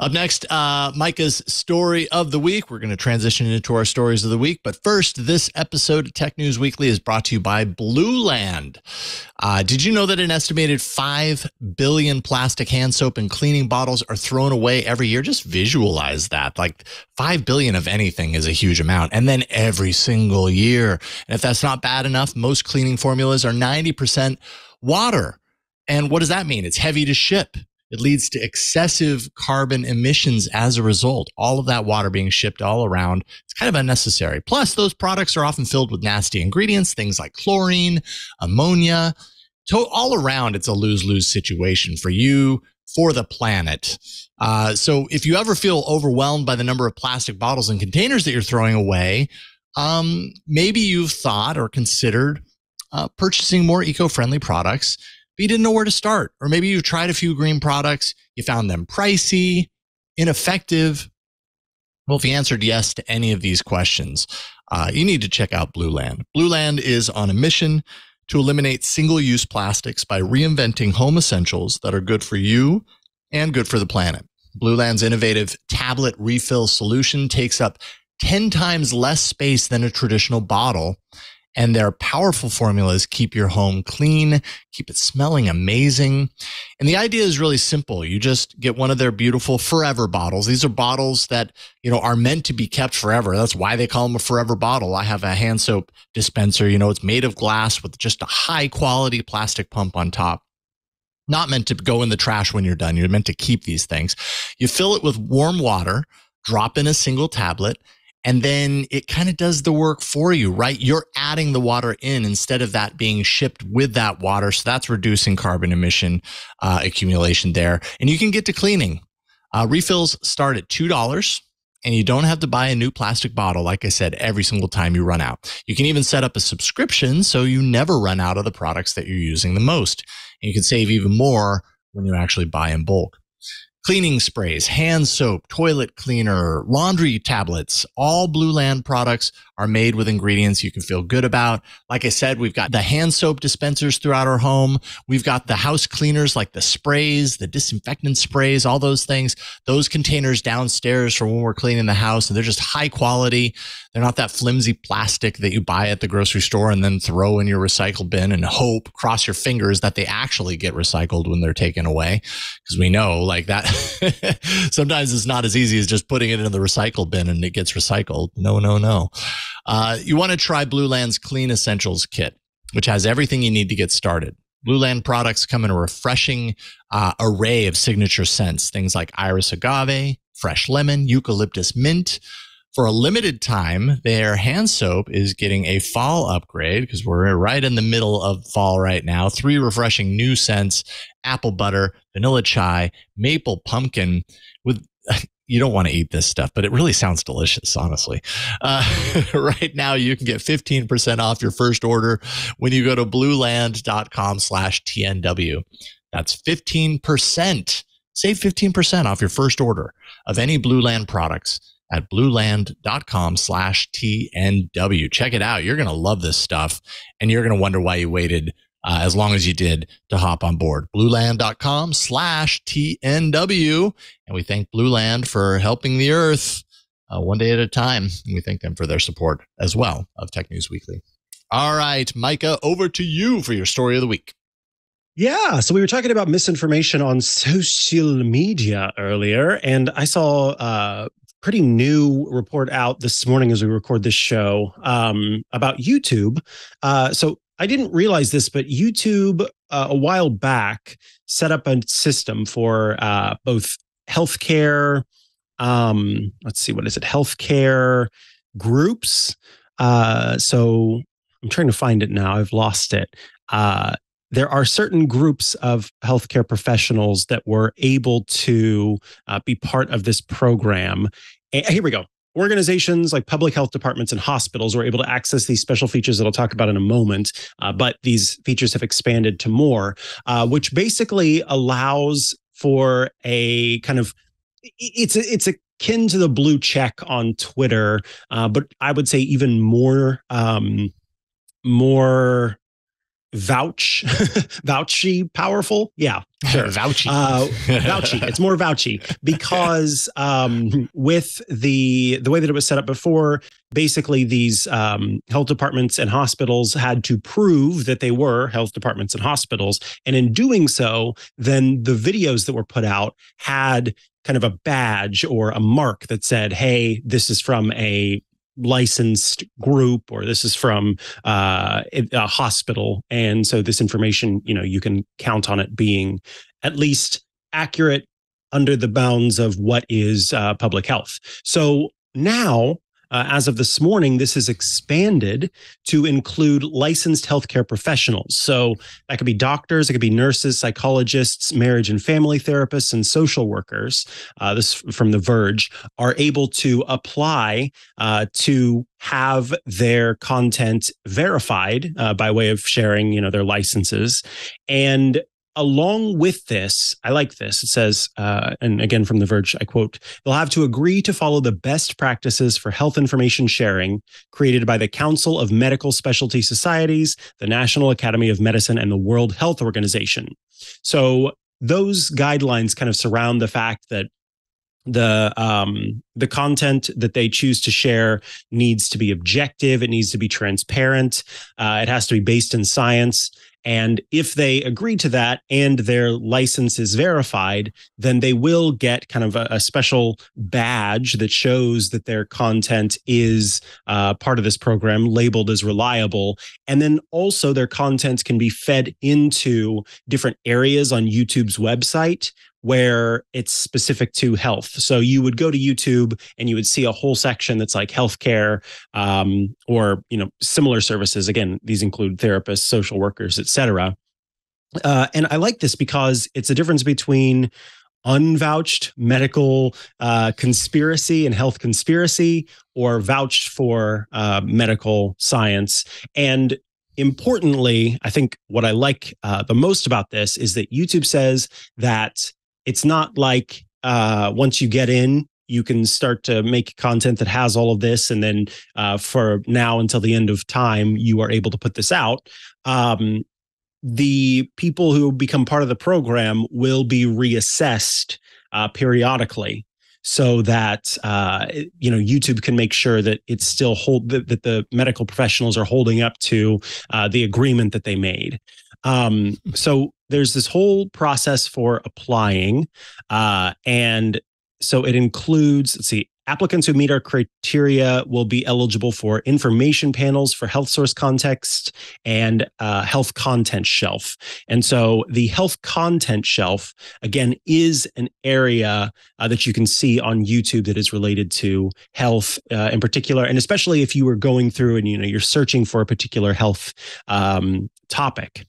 Up next, uh, Mikah's story of the week. We're going to transition into our stories of the week. But first, this episode of Tech News Weekly is brought to you by Blueland. Uh, did you know that an estimated five billion plastic hand soap and cleaning bottles are thrown away every year? Just visualize that. Like five billion of anything is a huge amount. And then every single year. And if that's not bad enough, most cleaning formulas are ninety percent water. And what does that mean? It's heavy to ship. It leads to excessive carbon emissions as a result. All of that water being shipped all around. It's kind of unnecessary. Plus, those products are often filled with nasty ingredients, things like chlorine, ammonia. To- all around, it's a lose-lose situation for you, for the planet. Uh, so if you ever feel overwhelmed by the number of plastic bottles and containers that you're throwing away, um, maybe you've thought or considered uh, purchasing more eco-friendly products. You didn't know where to start, or maybe you've tried a few green products, you found them pricey, ineffective. Well, if you answered yes to any of these questions, uh, you need to check out Blueland. Blueland is on a mission to eliminate single-use plastics by reinventing home essentials that are good for you and good for the planet. Blueland's innovative tablet refill solution takes up ten times less space than a traditional bottle. And their powerful formulas keep your home clean, keep it smelling amazing. And the idea is really simple. You just get one of their beautiful forever bottles. These are bottles that, you know, are meant to be kept forever. That's why they call them a forever bottle. I have a hand soap dispenser. You know, it's made of glass with just a high quality plastic pump on top. Not meant to go in the trash when you're done. You're meant to keep these things. You fill it with warm water, drop in a single tablet, and then it kind of does the work for you, right? You're adding the water in instead of that being shipped with that water. So that's reducing carbon emission uh, accumulation there. And you can get to cleaning. Uh, refills start at two dollars and you don't have to buy a new plastic bottle, like I said, every single time you run out. You can even set up a subscription so you never run out of the products that you're using the most. And you can save even more when you actually buy in bulk. Cleaning sprays, hand soap, toilet cleaner, laundry tablets, all Blueland products are made with ingredients you can feel good about. Like I said, we've got the hand soap dispensers throughout our home. We've got the house cleaners like the sprays, the disinfectant sprays, all those things. Those containers downstairs for when we're cleaning the house, and they're just high quality. They're not that flimsy plastic that you buy at the grocery store and then throw in your recycle bin and hope, cross your fingers, that they actually get recycled when they're taken away. Because we know like that sometimes it's not as easy as just putting it in the recycle bin and it gets recycled. No, no, no. Uh, you want to try Blueland's Clean Essentials Kit, which has everything you need to get started. Blueland products come in a refreshing uh, array of signature scents, things like iris agave, fresh lemon, eucalyptus mint. For a limited time, their hand soap is getting a fall upgrade because we're right in the middle of fall right now. Three refreshing new scents: apple butter, vanilla chai, maple pumpkin. With you don't want to eat this stuff, but it really sounds delicious, honestly. Uh, right now, you can get fifteen percent off your first order when you go to blueland dot com slash T N W. That's fifteen percent. Save fifteen percent off your first order of any Blueland products at blueland dot com slash T N W. Check it out. You're going to love this stuff, and you're going to wonder why you waited uh, as long as you did to hop on board. blueland dot com slash T N W. And we thank Blueland for helping the earth uh, one day at a time. And we thank them for their support as well of Tech News Weekly. All right, Mikah, over to you for your story of the week. Yeah. So we were talking about misinformation on social media earlier, and I saw uh, pretty new report out this morning as we record this show um, about YouTube. Uh, so I didn't realize this, but YouTube uh, a while back set up a system for uh, both healthcare, um, let's see, what is it? Healthcare groups. Uh, so I'm trying to find it now. I've lost it. Uh, there are certain groups of healthcare professionals that were able to uh, be part of this program. And here we go. Organizations like public health departments and hospitals were able to access these special features that I'll talk about in a moment. Uh, but these features have expanded to more, uh, which basically allows for a kind of, it's a, it's akin to the blue check on Twitter. Uh, but I would say even more, um, more, Vouch, vouchy, powerful. Yeah, sure. Vouchy. Uh, vouchy. It's more vouchy because um, with the the way that it was set up before, basically these um, health departments and hospitals had to prove that they were health departments and hospitals. And in doing so, then the videos that were put out had kind of a badge or a mark that said, hey, this is from a licensed group, or this is from uh, a hospital. And so this information, you know, you can count on it being at least accurate under the bounds of what is uh, public health. So now, uh, as of this morning, this is expanded to include licensed healthcare professionals. So that could be doctors, it could be nurses, psychologists, marriage and family therapists, and social workers. Uh, this from The Verge are able to apply uh, to have their content verified uh, by way of sharing, you know, their licenses. And along with this, I like this. It says, uh, and again from The Verge, I quote, "They'll have to agree to follow the best practices for health information sharing created by the Council of Medical Specialty Societies, the National Academy of Medicine, and the World Health Organization." So those guidelines kind of surround the fact that the um, the content that they choose to share needs to be objective. It needs to be transparent. Uh, it has to be based in science. And if they agree to that and their license is verified, then they will get kind of a, a special badge that shows that their content is uh, part of this program, labeled as reliable. And then also their content can be fed into different areas on YouTube's website where it's specific to health. So you would go to YouTube and you would see a whole section that's like healthcare um, or, you know, similar services. Again, these include therapists, social workers, et cetera. Uh, and I like this because it's a difference between unvouched medical uh, conspiracy and health conspiracy, or vouched for uh, medical science. And importantly, I think what I like uh, the most about this is that YouTube says that it's not like uh, once you get in, you can start to make content that has all of this. And then uh, for now until the end of time, you are able to put this out. Um, the people who become part of the program will be reassessed uh, periodically, so that uh, you know, YouTube can make sure that it's still hold that, that the medical professionals are holding up to uh, the agreement that they made. Um, so there's this whole process for applying. Uh, and so it includes, let's see, applicants who meet our criteria will be eligible for information panels for health source context and uh, health content shelf. And so the health content shelf, again, is an area uh, that you can see on YouTube that is related to health uh, in particular. And especially if you were going through and, you know, you're searching for a particular health um, topic,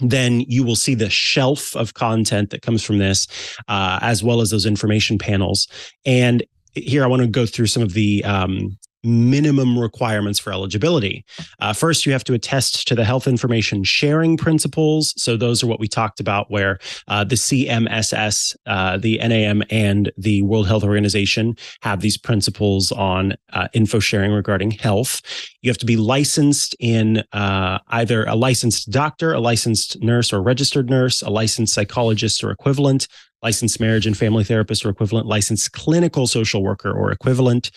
then you will see the shelf of content that comes from this, uh, as well as those information panels. And here I want to go through some of the um, minimum requirements for eligibility. Uh, first, you have to attest to the health information sharing principles. So those are what we talked about, where uh, the C M S S, uh, the N A M, and the World Health Organization have these principles on uh, info sharing regarding health. You have to be licensed in uh, either a licensed doctor, a licensed nurse or registered nurse, a licensed psychologist or equivalent, licensed marriage and family therapist or equivalent, licensed clinical social worker or equivalent.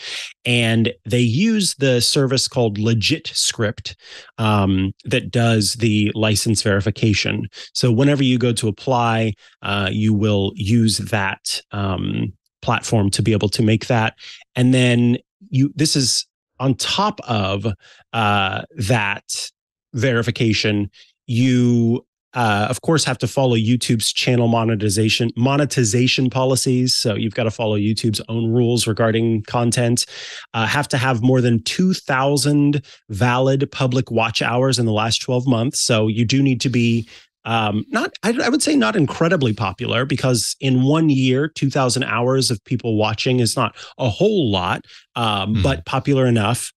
And they use the service called LegitScript um, that does the license verification. So whenever you go to apply, uh, you will use that um, platform to be able to make that. And then you, this is on top of uh, that verification, you Uh, of course, have to follow YouTube's channel monetization monetization policies. So you've got to follow YouTube's own rules regarding content. Uh, have to have more than two thousand valid public watch hours in the last twelve months. So you do need to be um, not, I, I would say not incredibly popular, because in one year, two thousand hours of people watching is not a whole lot, um, mm. but popular enough.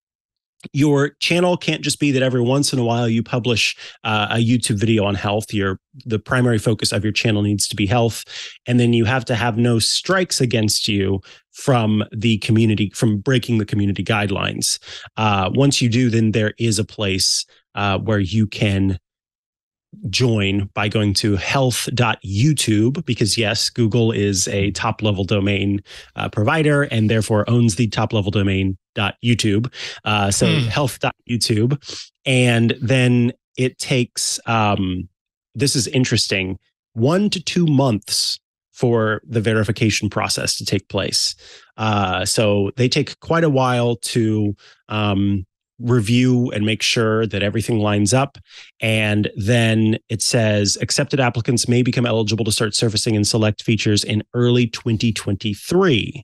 Your channel can't just be that every once in a while you publish uh, a YouTube video on health. Your the primary focus of your channel needs to be health. And then you have to have no strikes against you from the community, from breaking the community guidelines. Uh, once you do, then there is a place uh, where you can join by going to health dot youtube, because yes, Google is a top level domain uh, provider and therefore owns the top level domain .youtube. Uh, so mm. health dot youtube. And then it takes, um, this is interesting, one to two months for the verification process to take place. Uh, so they take quite a while to um, review and make sure that everything lines up. And then it says accepted applicants may become eligible to start surfacing in select features in early twenty twenty-three.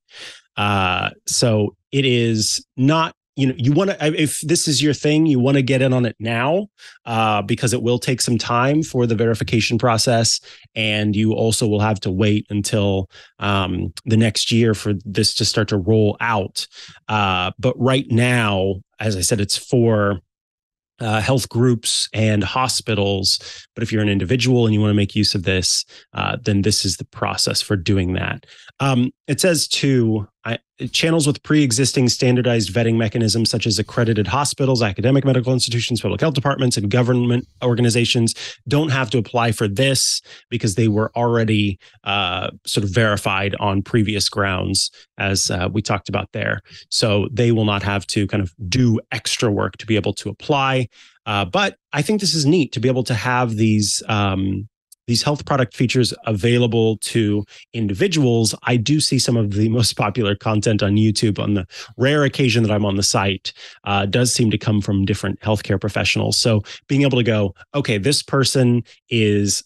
Uh, so it is not, you know, you want to, if this is your thing, you want to get in on it now, uh, because it will take some time for the verification process. And you also will have to wait until um, the next year for this to start to roll out. Uh, but right now, as I said, it's for uh, health groups and hospitals. But if you're an individual and you want to make use of this, uh, then this is the process for doing that. Um, it says to I, channels with pre-existing standardized vetting mechanisms, such as accredited hospitals, academic medical institutions, public health departments, and government organizations, don't have to apply for this because they were already uh, sort of verified on previous grounds, as uh, we talked about there. So they will not have to kind of do extra work to be able to apply. Uh, but I think this is neat to be able to have these um, these health product features available to individuals. I do see some of the most popular content on YouTube, on the rare occasion that I'm on the site, uh, does seem to come from different healthcare professionals. So being able to go, okay, this person is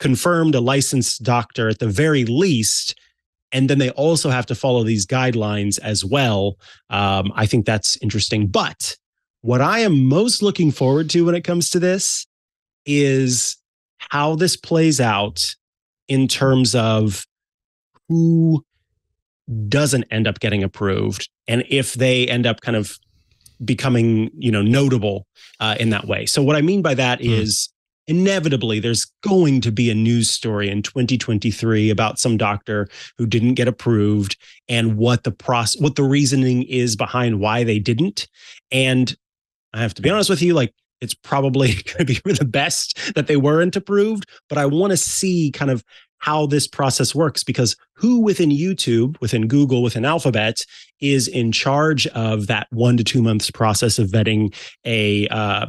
confirmed a licensed doctor at the very least, and then they also have to follow these guidelines as well. Um, I think that's interesting. But what I am most looking forward to when it comes to this is how this plays out in terms of who doesn't end up getting approved, and if they end up kind of becoming, you know, notable uh, in that way. So what I mean by that mm. is inevitably there's going to be a news story in twenty twenty-three about some doctor who didn't get approved and what the process, what the reasoning is behind why they didn't. And I have to be honest with you, like, it's probably going to be the best that they weren't approved, but I want to see kind of how this process works, because who within YouTube, within Google, within Alphabet is in charge of that one to two months process of vetting a, uh,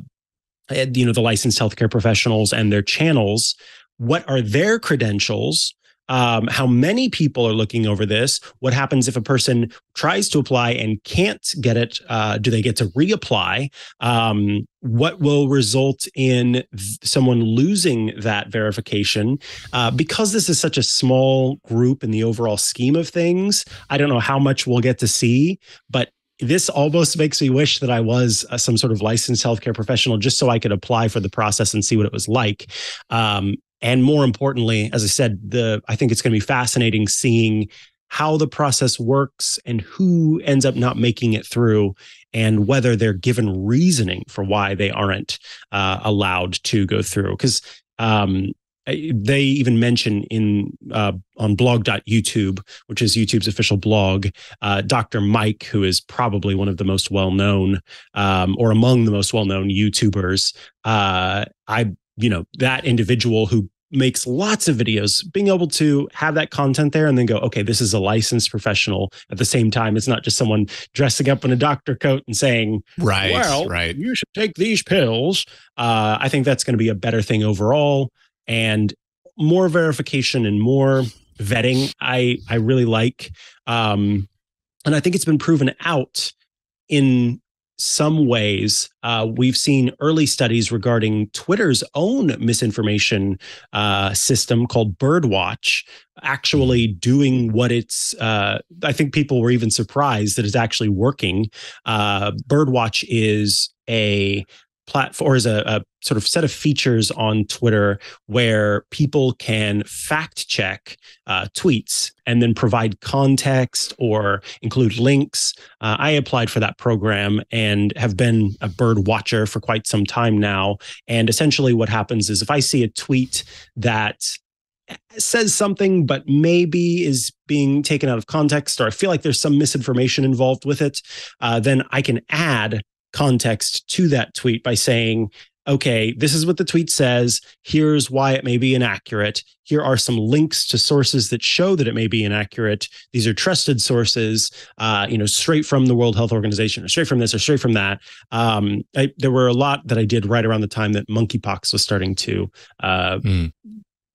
you know, the licensed healthcare professionals and their channels? What are their credentials? Um, how many people are looking over this? What happens if a person tries to apply and can't get it? Uh, do they get to reapply? Um, what will result in someone losing that verification? Uh, because this is such a small group in the overall scheme of things, I don't know how much we'll get to see, but this almost makes me wish that I was uh, some sort of licensed healthcare professional, just so I could apply for the process and see what it was like. Um, And more importantly, as I said, the I think it's going to be fascinating seeing how the process works and who ends up not making it through, and whether they're given reasoning for why they aren't uh, allowed to go through. Because um, they even mention in uh, on blog dot youtube, which is YouTube's official blog, uh, Doctor Mike, who is probably one of the most well-known um, or among the most well-known YouTubers. Uh, I you know, that individual who makes lots of videos, being able to have that content there and then go, okay, this is a licensed professional at the same time. It's not just someone dressing up in a doctor coat and saying, right, well, right. you should take these pills. Uh, I think that's going to be a better thing overall, and more verification and more vetting. I, I really like, um, and I think it's been proven out in some ways. Uh, we've seen early studies regarding Twitter's own misinformation uh, system called Birdwatch actually doing what it's, uh, I think people were even surprised that it's actually working. Uh, Birdwatch is a platform, or is a, a sort of set of features on Twitter where people can fact check uh, tweets and then provide context or include links. Uh, I applied for that program and have been a bird watcher for quite some time now. And essentially what happens is if I see a tweet that says something but maybe is being taken out of context, or I feel like there's some misinformation involved with it, uh, then I can add context to that tweet by saying, okay, this is what the tweet says. Here's why it may be inaccurate. Here are some links to sources that show that it may be inaccurate. These are trusted sources, uh, you know, straight from the World Health Organization, or straight from this, or straight from that. Um, I, there were a lot that I did right around the time that monkeypox was starting to uh, mm.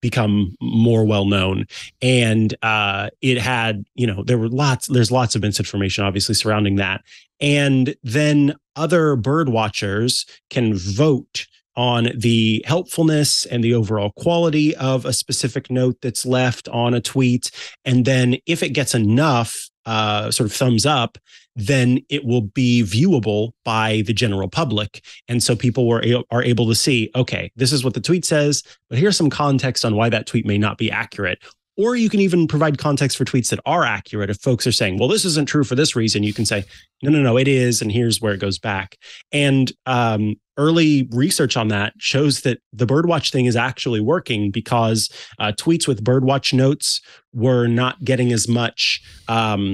become more well-known. And uh, it had, you know, there were lots, there's lots of misinformation, obviously, surrounding that. And then other bird watchers can vote on the helpfulness and the overall quality of a specific note that's left on a tweet. And then if it gets enough uh, sort of thumbs up, then it will be viewable by the general public. And so people were are able to see, okay, this is what the tweet says, but here's some context on why that tweet may not be accurate. Or you can even provide context for tweets that are accurate. If folks are saying, well, this isn't true for this reason, you can say, no, no, no, it is. And here's where it goes back. And um, early research on that shows that the Birdwatch thing is actually working, because uh, tweets with Birdwatch notes were not getting as much um,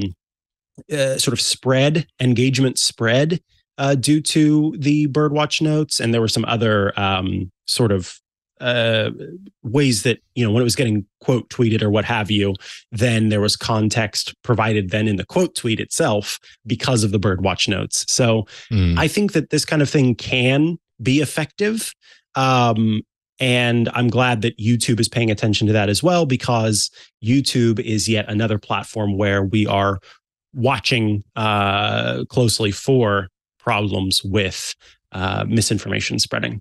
uh, sort of spread, engagement spread uh, due to the Birdwatch notes. And there were some other um, sort of Uh, ways that, you know, when it was getting quote tweeted or what have you, then there was context provided then in the quote tweet itself because of the Birdwatch notes. So mm. I think that this kind of thing can be effective. Um, and I'm glad that YouTube is paying attention to that as well, because YouTube is yet another platform where we are watching uh, closely for problems with uh, misinformation spreading.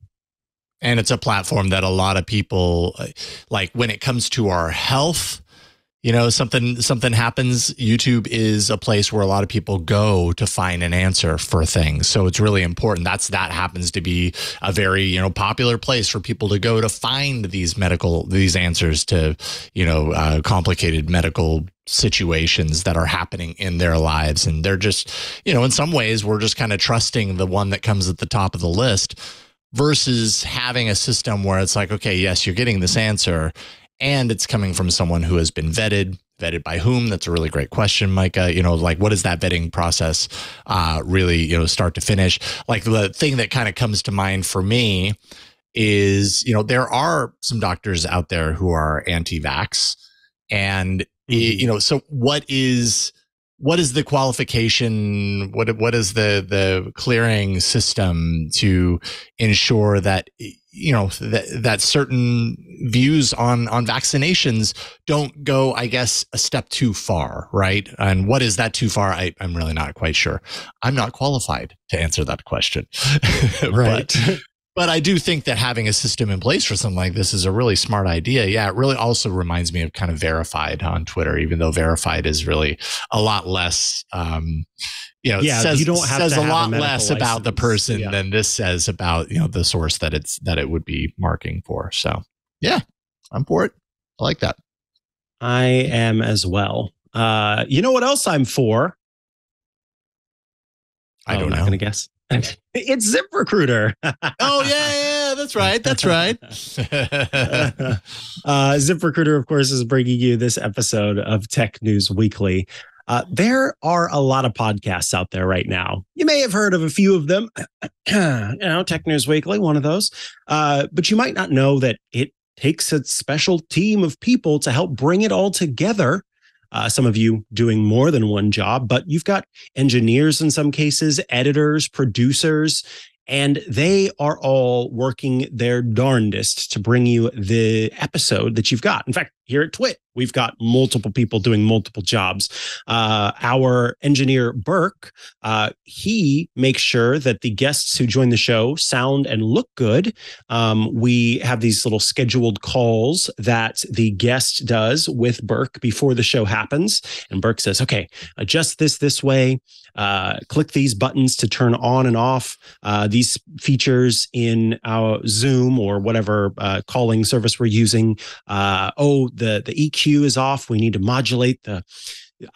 And it's a platform that a lot of people, like when it comes to our health, you know, something, something happens. YouTube is a place where a lot of people go to find an answer for things. So it's really important. That's, that happens to be a very, you know, popular place for people to go to find these medical, these answers to, you know, uh, complicated medical situations that are happening in their lives. And they're just, you know, in some ways we're just kind of trusting the one that comes at the top of the list, versus having a system where it's like, okay, yes, you're getting this answer and it's coming from someone who has been vetted, vetted by whom? That's a really great question, Mikah. You know, like what is that vetting process uh, really, you know, start to finish? Like the thing that kind of comes to mind for me is, you know, there are some doctors out there who are anti-vax and, mm-hmm. you know, so what is, what is the qualification? What what is the the clearing system to ensure that, you know, that that certain views on on vaccinations don't go, I guess, a step too far, right? And what is that too far? I, I'm really not quite sure. I'm not qualified to answer that question, right? But, but I do think that having a system in place for something like this is a really smart idea. Yeah, it really also reminds me of kind of Verified on Twitter, even though Verified is really a lot less, um, you know, yeah, says, you don't have says to a have lot a less license. About the person yeah. than this says about, you know, the source that it's that it would be marking for. So, yeah, I'm for it. I like that. I am as well. Uh, you know what else I'm for? I don't oh, know. I'm not going to guess. It's ZipRecruiter. Oh, yeah, yeah, that's right. That's right. uh, ZipRecruiter, of course, is bringing you this episode of Tech News Weekly. Uh, there are a lot of podcasts out there right now. You may have heard of a few of them. You know, Tech News Weekly, one of those. Uh, but you might not know that it takes a special team of people to help bring it all together. Uh, some of you doing more than one job, but you've got engineers in some cases, editors, producers, and they are all working their darndest to bring you the episode that you've got. In fact, here at TWiT, we've got multiple people doing multiple jobs. Uh, our engineer, Burke, uh, he makes sure that the guests who join the show sound and look good. Um, we have these little scheduled calls that the guest does with Burke before the show happens. And Burke says, okay, adjust this this way. Uh, click these buttons to turn on and off uh, these features in our Zoom or whatever uh, calling service we're using. Uh, oh, the, the E Q is off. We need to modulate the...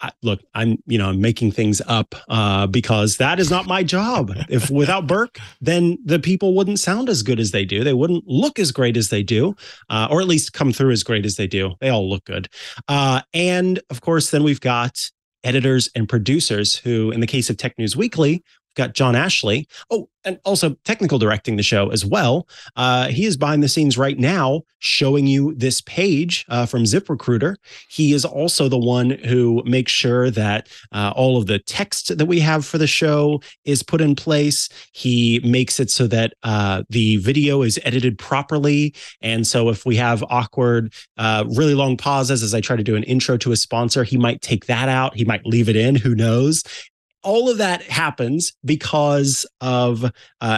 I, look, I'm, you know, I'm making things up uh, because that is not my job. If without Burke, then the people wouldn't sound as good as they do. They wouldn't look as great as they do, uh, or at least come through as great as they do. They all look good. Uh, and of course, then we've got editors and producers who, in the case of Tech News Weekly, got John Ashley. Oh, and also technical directing the show as well. Uh, he is behind the scenes right now showing you this page uh, from ZipRecruiter. He is also the one who makes sure that uh, all of the text that we have for the show is put in place. He makes it so that uh, the video is edited properly. And so if we have awkward, uh, really long pauses as I try to do an intro to a sponsor, he might take that out. He might leave it in. Who knows? All of that happens because of uh,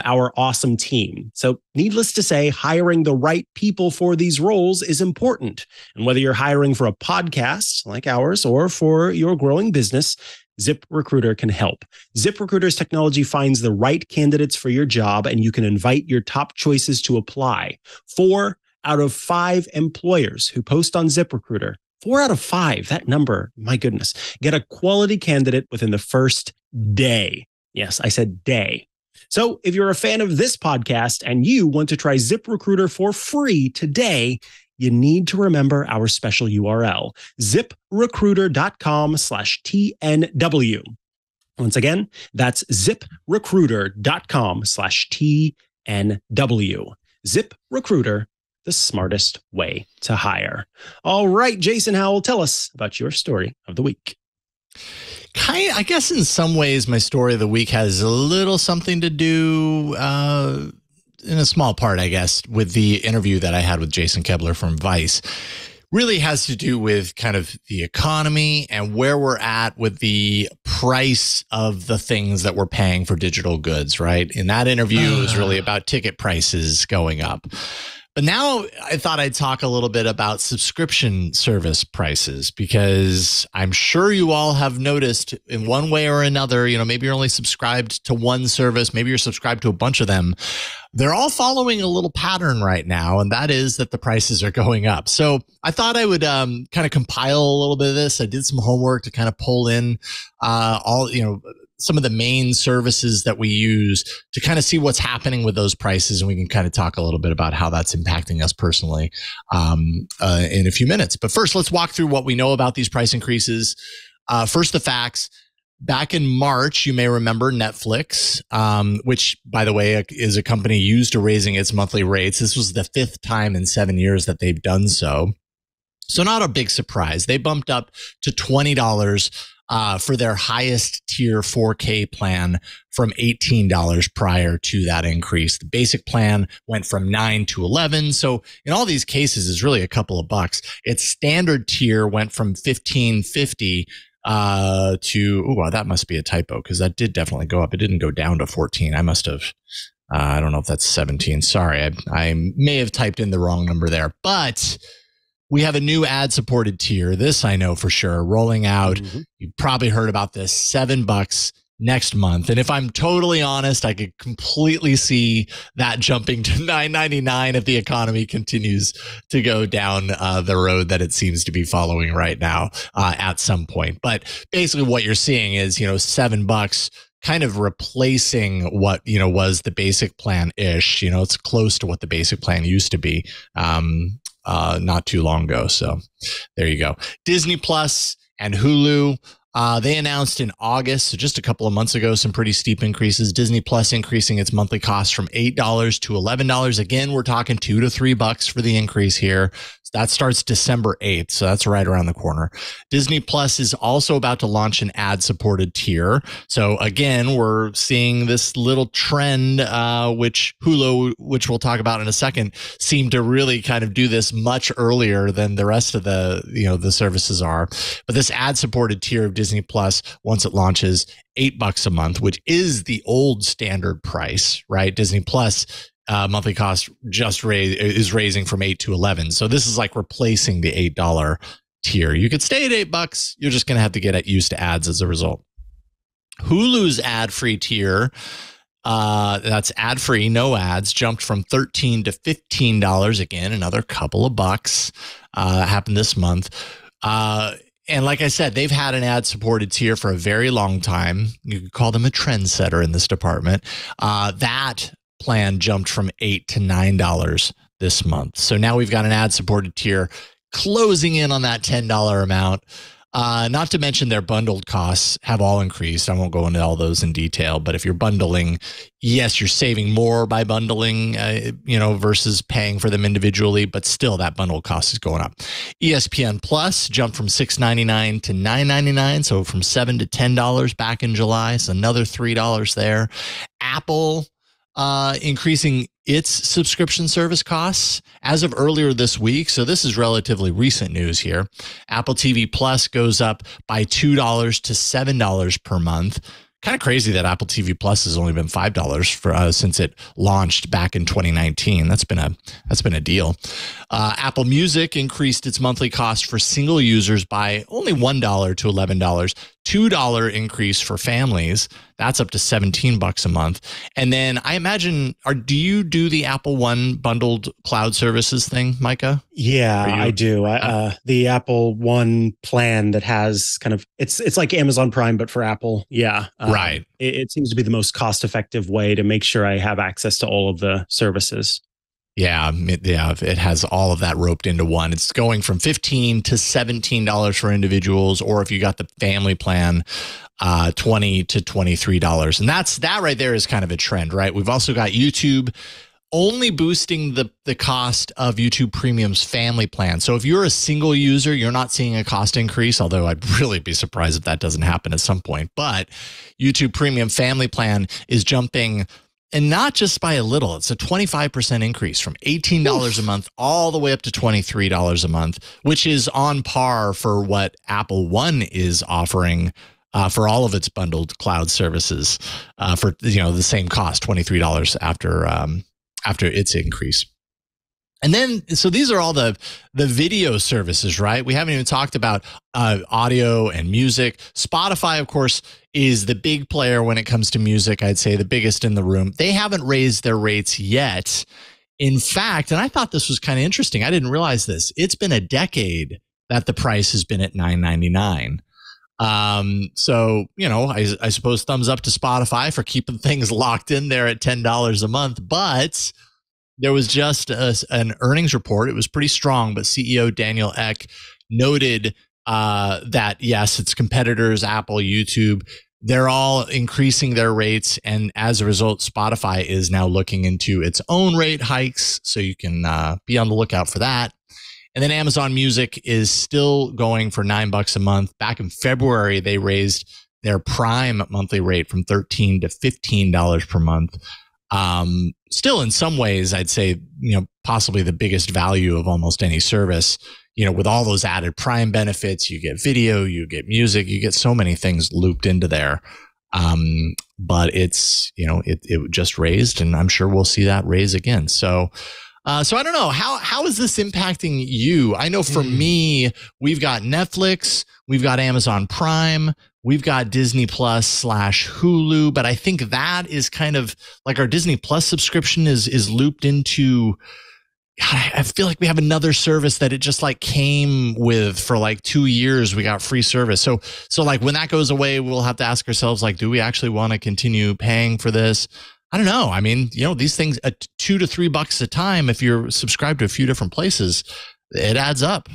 our awesome team. So needless to say, hiring the right people for these roles is important. And whether you're hiring for a podcast like ours or for your growing business, ZipRecruiter can help. ZipRecruiter's technology finds the right candidates for your job, and you can invite your top choices to apply. Four out of five employers who post on ZipRecruiter, Four out of five, that number, my goodness, get a quality candidate within the first day. Yes, I said day. So if you're a fan of this podcast and you want to try ZipRecruiter for free today, you need to remember our special U R L, ziprecruiter.com slash TNW. Once again, that's ziprecruiter.com slash TNW. ZipRecruiter, the smartest way to hire. All right, Jason Howell, tell us about your story of the week. Kind of, I guess in some ways, my story of the week has a little something to do uh, in a small part, I guess, with the interview that I had with Jason Koebler from Vice. Really has to do with kind of the economy and where we're at with the price of the things that we're paying for digital goods, right? In that interview, uh. it was really about ticket prices going up. But now I thought I'd talk a little bit about subscription service prices, because I'm sure you all have noticed in one way or another, you know, maybe you're only subscribed to one service, maybe you're subscribed to a bunch of them. They're all following a little pattern right now, and that is that the prices are going up. So I thought I would um, kind of compile a little bit of this. I did some homework to kind of pull in uh, all, you know, some of the main services that we use to kind of see what's happening with those prices. And we can kind of talk a little bit about how that's impacting us personally um, uh, in a few minutes. But first, let's walk through what we know about these price increases. Uh, first, the facts. Back in March, you may remember Netflix, um, which, by the way, is a company used to raising its monthly rates. This was the fifth time in seven years that they've done so. So not a big surprise. They bumped up to twenty dollars Uh, for their highest tier four K plan from eighteen dollars prior to that increase. The basic plan went from nine to eleven. So in all these cases, it's really a couple of bucks. Its standard tier went from fifteen fifty uh, to, oh, wow, that must be a typo, because that did definitely go up. It didn't go down to fourteen. I must have, uh, I don't know if that's seventeen. Sorry, I, I may have typed in the wrong number there, but we have a new ad-supported tier. This I know for sure. Rolling out, mm-hmm. You probably heard about this, seven bucks next month. And if I'm totally honest, I could completely see that jumping to nine ninety-nine if the economy continues to go down uh, the road that it seems to be following right now uh, at some point. But basically, what you're seeing is, you know, seven bucks. Kind of replacing what, you know, was the basic plan ish, you know, it's close to what the basic plan used to be um, uh, not too long ago. So there you go. Disney Plus and Hulu, uh, they announced in August, so just a couple of months ago, some pretty steep increases. Disney Plus increasing its monthly cost from eight dollars to eleven dollars. Again, we're talking two to three bucks for the increase here. That starts December eighth, so that's right around the corner. Disney Plus is also about to launch an ad-supported tier. So again, we're seeing this little trend, uh, which Hulu, which we'll talk about in a second, seemed to really kind of do this much earlier than the rest of the, you know, the services are. But this ad-supported tier of Disney Plus, once it launches, eight bucks a month, which is the old standard price, right? Disney Plus Uh, monthly cost just raise is raising from eight to eleven. So this is like replacing the eight dollar tier. You could stay at eight bucks. You're just going to have to get used to ads as a result. Hulu's ad free tier, uh, that's ad free, no ads, jumped from thirteen to fifteen dollars. Again, another couple of bucks. Uh, happened this month. Uh, And like I said, they've had an ad-supported tier for a very long time. You could call them a trendsetter in this department. Uh, that plan jumped from eight to nine dollars this month. So now we've got an ad-supported tier closing in on that ten dollar amount. Uh, not to mention their bundled costs have all increased. I won't go into all those in detail, but if you're bundling, yes, you're saving more by bundling, uh, you know, versus paying for them individually, but still that bundle cost is going up. E S P N Plus jumped from six ninety-nine to nine ninety-nine, so from seven to ten dollars back in July, so another three dollars there. Apple uh, increasing its subscription service costs as of earlier this week. So this is relatively recent news here. Apple T V Plus goes up by two dollars to seven dollars per month. Kind of crazy that Apple T V Plus has only been five dollars for uh, since it launched back in twenty nineteen. That's been a that's been a deal. Uh, Apple Music increased its monthly cost for single users by only one dollar to eleven dollars. two dollar increase for families. That's up to seventeen bucks a month. And then I imagine, are do you do the Apple One bundled cloud services thing, Mikah? Yeah, I do. I, uh, the Apple One plan that has kind of, it's it's like Amazon Prime, but for Apple. Yeah. Um, right. It, it seems to be the most cost-effective way to make sure I have access to all of the services. Yeah, it, yeah, it has all of that roped into one. It's going from fifteen dollars to seventeen dollars for individuals, or if you got the family plan, uh, twenty dollars to twenty-three dollars. And that's that right there is kind of a trend, right? We've also got YouTube only boosting the, the cost of YouTube Premium's family plan. So if you're a single user, you're not seeing a cost increase, although I'd really be surprised if that doesn't happen at some point. But YouTube Premium family plan is jumping, and not just by a little. It's a twenty-five percent increase from eighteen dollars Oof. a month all the way up to twenty-three dollars a month, which is on par for what Apple One is offering uh, for all of its bundled cloud services uh, for you know the same cost, twenty-three dollars after um, after its increase. And then, so these are all the, the video services, right? We haven't even talked about uh, audio and music. Spotify, of course, is the big player when it comes to music. I'd say the biggest in the room. They haven't raised their rates yet. In fact, and I thought this was kind of interesting. I didn't realize this. It's been a decade that the price has been at nine ninety-nine. Um, so, you know, I, I suppose thumbs up to Spotify for keeping things locked in there at ten dollars a month, but there was just a, an earnings report. It was pretty strong, but C E O Daniel Ek noted uh, that, yes, its competitors, Apple, YouTube, they're all increasing their rates. And as a result, Spotify is now looking into its own rate hikes. So you can uh, be on the lookout for that. And then Amazon Music is still going for nine bucks a month. Back in February, they raised their Prime monthly rate from thirteen dollars to fifteen dollars per month. Um, still in some ways, I'd say, you know, possibly the biggest value of almost any service, you know, with all those added Prime benefits. You get video, you get music, you get so many things looped into there. Um, but it's, you know, it, it just raised, and I'm sure we'll see that raise again. So, uh, so I don't know, how, how is this impacting you? I know for mm. me, we've got Netflix, we've got Amazon Prime, we've got Disney Plus slash Hulu, but I think that is kind of like our Disney Plus subscription is is looped into, God, I feel like we have another service that it just like came with for like two years. We got free service. So so like when that goes away, we'll have to ask ourselves, like, do we actually want to continue paying for this? I don't know. I mean, you know, these things at two to three bucks a time, if you're subscribed to a few different places, it adds up.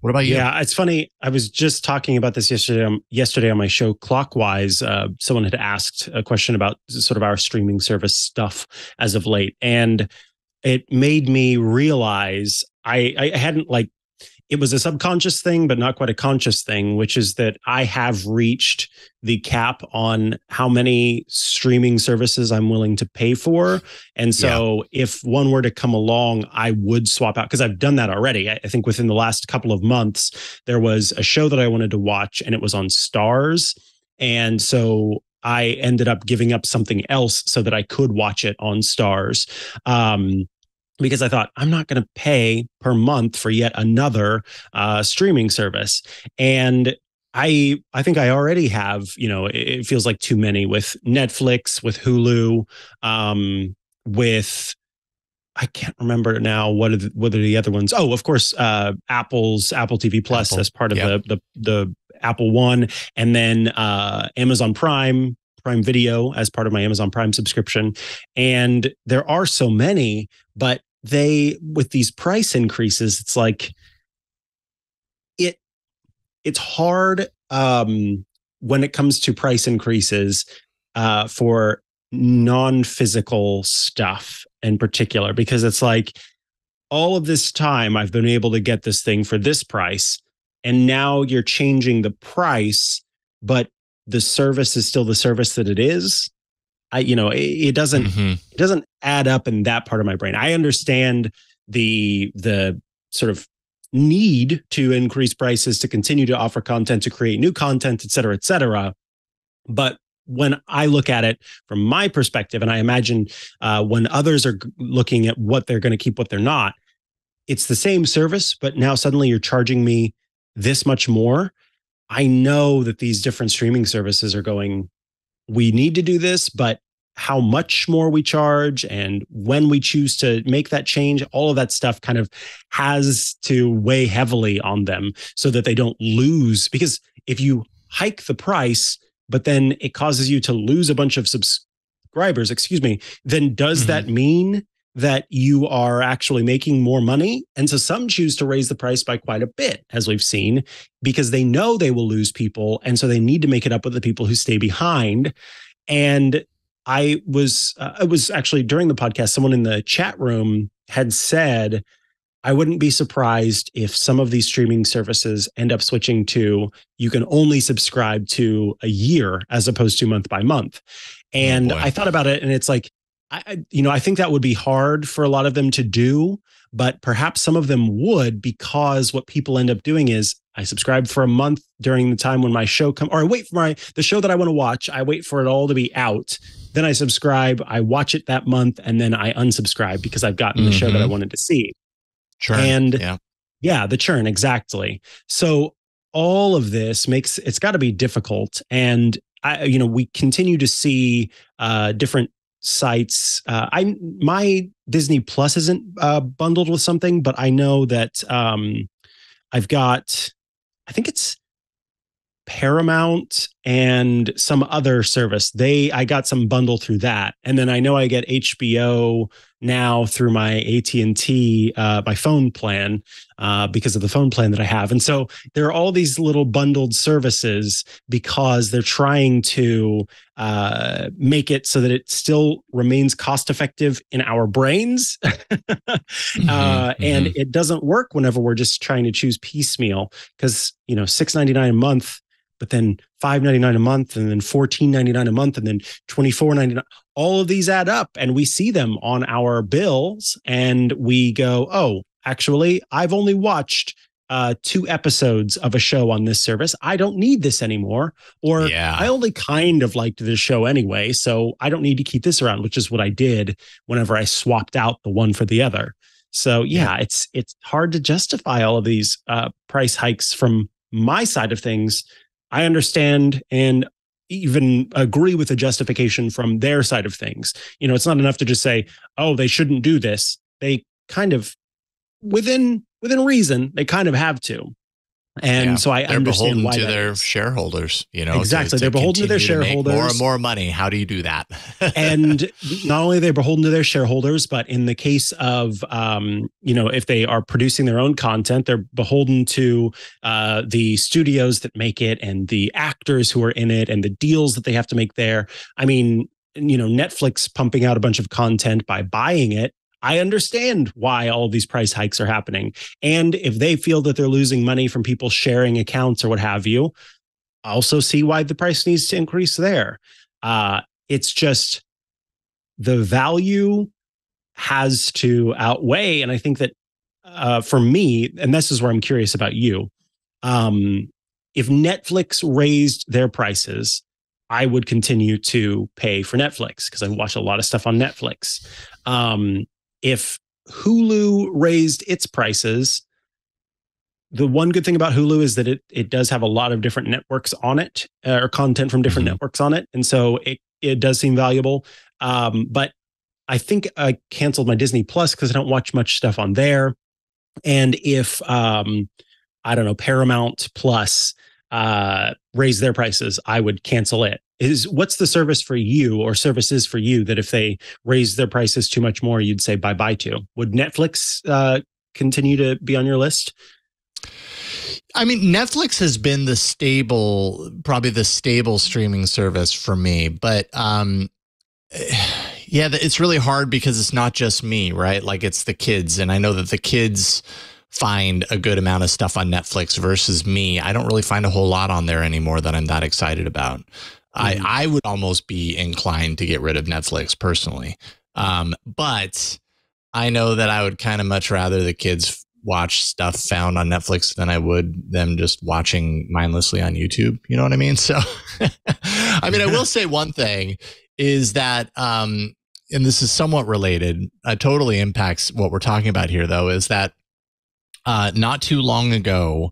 What about you? Yeah, it's funny. I was just talking about this yesterday. Um, yesterday on my show, Clockwise, uh, someone had asked a question about sort of our streaming service stuff as of late, and it made me realize I, I hadn't like it was a subconscious thing, but not quite a conscious thing, which is that I have reached the cap on how many streaming services I'm willing to pay for. And so yeah. if one were to come along, I would swap out, because I've done that already. I think within the last couple of months, there was a show that I wanted to watch and it was on Starz. And so I ended up giving up something else so that I could watch it on Starz. Um, Because I thought, I'm not going to pay per month for yet another uh, streaming service. And I I think I already have, you know, it, it feels like too many with Netflix, with Hulu, um, with, I can't remember now what are the, what are the other ones. Oh, of course, uh, Apple's Apple T V Plus Apple, as part of yeah. the, the, the Apple One. And then uh, Amazon Prime. Prime Video as part of my Amazon Prime subscription. And there are so many, but they, with these price increases, it's like, it, it's hard um, when it comes to price increases uh, for non-physical stuff in particular, because it's like, all of this time I've been able to get this thing for this price, and now you're changing the price, but the service is still the service that it is. I, you know, it, it doesn't, mm-hmm. it doesn't add up in that part of my brain. I understand the, the sort of need to increase prices to continue to offer content, to create new content, et cetera, et cetera. But when I look at it from my perspective, and I imagine uh, when others are looking at what they're going to keep, what they're not, it's the same service, but now suddenly you're charging me this much more. I know that these different streaming services are going, we need to do this, but how much more we charge and when we choose to make that change, all of that stuff kind of has to weigh heavily on them so that they don't lose. Because if you hike the price, but then it causes you to lose a bunch of subscribers, excuse me, then does mm-hmm. that mean that you are actually making more money? And so some choose to raise the price by quite a bit, as we've seen, because they know they will lose people. And so they need to make it up with the people who stay behind. And I was, uh, I was actually during the podcast, someone in the chat room had said, I wouldn't be surprised if some of these streaming services end up switching to, you can only subscribe to a year as opposed to month by month. And oh I thought about it, and it's like, I, you know, I think that would be hard for a lot of them to do, but perhaps some of them would, because what people end up doing is, I subscribe for a month during the time when my show comes, or I wait for my the show that I want to watch. I wait for it all to be out. Then I subscribe, I watch it that month, and then I unsubscribe because I've gotten mm-hmm. the show that I wanted to see. Churn. And yeah. yeah, the churn. Exactly. So all of this makes, it's got to be difficult. And I, you know, we continue to see uh, different sites. Uh, I, my Disney Plus isn't uh, bundled with something, but I know that um, I've got, I think it's Paramount and some other service. They, I got some bundle through that. And then I know I get H B O now through my A T and T, uh, my phone plan, uh, because of the phone plan that I have. And so there are all these little bundled services because they're trying to uh, make it so that it still remains cost effective in our brains. mm-hmm, uh, mm-hmm. And it doesn't work whenever we're just trying to choose piecemeal, because, you know, six ninety-nine a month, but then five ninety-nine a month, and then fourteen ninety-nine a month, and then twenty-four ninety-nine. All of these add up, and we see them on our bills, and we go, oh, actually, I've only watched uh, two episodes of a show on this service. I don't need this anymore. Or yeah. I only kind of liked this show anyway, so I don't need to keep this around, which is what I did whenever I swapped out the one for the other. So yeah, yeah. it's it's hard to justify all of these uh, price hikes from my side of things. I understand and even agree with the justification from their side of things. You know, it's not enough to just say, oh, they shouldn't do this. They kind of, within within reason, they kind of have to. And yeah, so I they're understand beholden why to their is. shareholders, you know, exactly. To, to they're beholden to their shareholders. To more and more money. How do you do that? And not only are they beholden to their shareholders, but in the case of, um, you know, if they are producing their own content, they're beholden to uh, the studios that make it and the actors who are in it and the deals that they have to make there. I mean, you know, Netflix pumping out a bunch of content by buying it. I understand why all these price hikes are happening. And if they feel that they're losing money from people sharing accounts or what have you, I also see why the price needs to increase there. Uh, it's just the value has to outweigh. And I think that uh, for me, and this is where I'm curious about you, um, if Netflix raised their prices, I would continue to pay for Netflix because I watch a lot of stuff on Netflix. Um, If Hulu raised its prices, the one good thing about Hulu is that it it does have a lot of different networks on it, uh, or content from different mm-hmm. networks on it. And so it, it does seem valuable. Um, but I think I canceled my Disney Plus because I don't watch much stuff on there. And if, um, I don't know, Paramount Plus uh, raised their prices, I would cancel it. Is what's the service for you or services for you that if they raise their prices too much more, you'd say bye-bye to? Would Netflix uh, continue to be on your list? I mean, Netflix has been the stable, probably the stable streaming service for me, but um, yeah, it's really hard because it's not just me, right? Like it's the kids. And I know that the kids find a good amount of stuff on Netflix versus me. I don't really find a whole lot on there anymore that I'm that excited about. Mm-hmm. I, I would almost be inclined to get rid of Netflix personally. Um, but I know that I would kind of much rather the kids watch stuff found on Netflix than I would them just watching mindlessly on YouTube. You know what I mean? So, I mean, I will say one thing is that, um, and this is somewhat related, uh, totally impacts what we're talking about here though, is that, uh, not too long ago,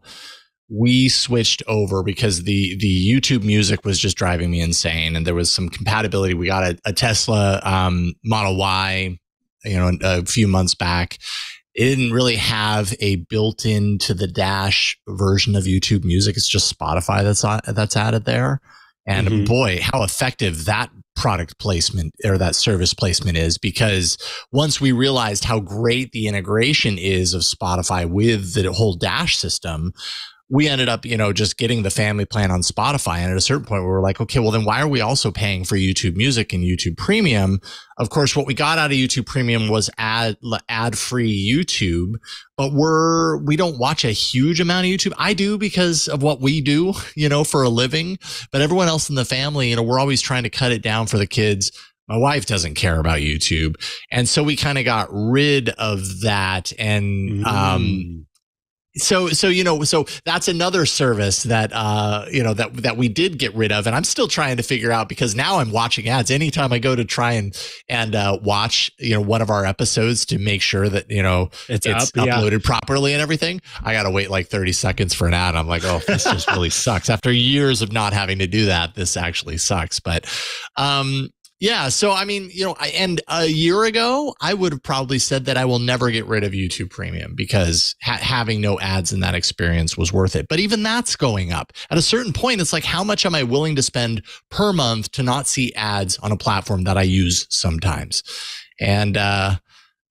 we switched over because the, the YouTube music was just driving me insane. And there was some compatibility. We got a, a Tesla, um, Model Y, you know, a few months back. It didn't really have a built-in to the dash version of YouTube music. It's just Spotify that's on, that's added there. And mm-hmm. boy, how effective that product placement or that service placement is, because once we realized how great the integration is of Spotify with the whole dash system, we ended up, you know, just getting the family plan on Spotify. And at a certain point we were like, okay, well then why are we also paying for YouTube Music and YouTube Premium? Of course, what we got out of YouTube Premium was ad ad free YouTube, but we're, we don't watch a huge amount of YouTube. I do because of what we do, you know, for a living, but everyone else in the family, you know, we're always trying to cut it down for the kids. My wife doesn't care about YouTube. And so we kind of got rid of that. And, mm. um, So, so, you know, so that's another service that, uh, you know, that, that we did get rid of. And I'm still trying to figure out, because now I'm watching ads anytime I go to try and, and, uh, watch, you know, one of our episodes to make sure that, you know, it's, it's up, uploaded yeah. properly and everything. I got to wait like thirty seconds for an ad. I'm like, oh, this just really sucks. After years of not having to do that, this actually sucks. But, um, yeah. So, I mean, you know, I, and a year ago, I would have probably said that I will never get rid of YouTube Premium because ha having no ads in that experience was worth it. But even that's going up. At a certain point, it's like, how much am I willing to spend per month to not see ads on a platform that I use sometimes? And uh,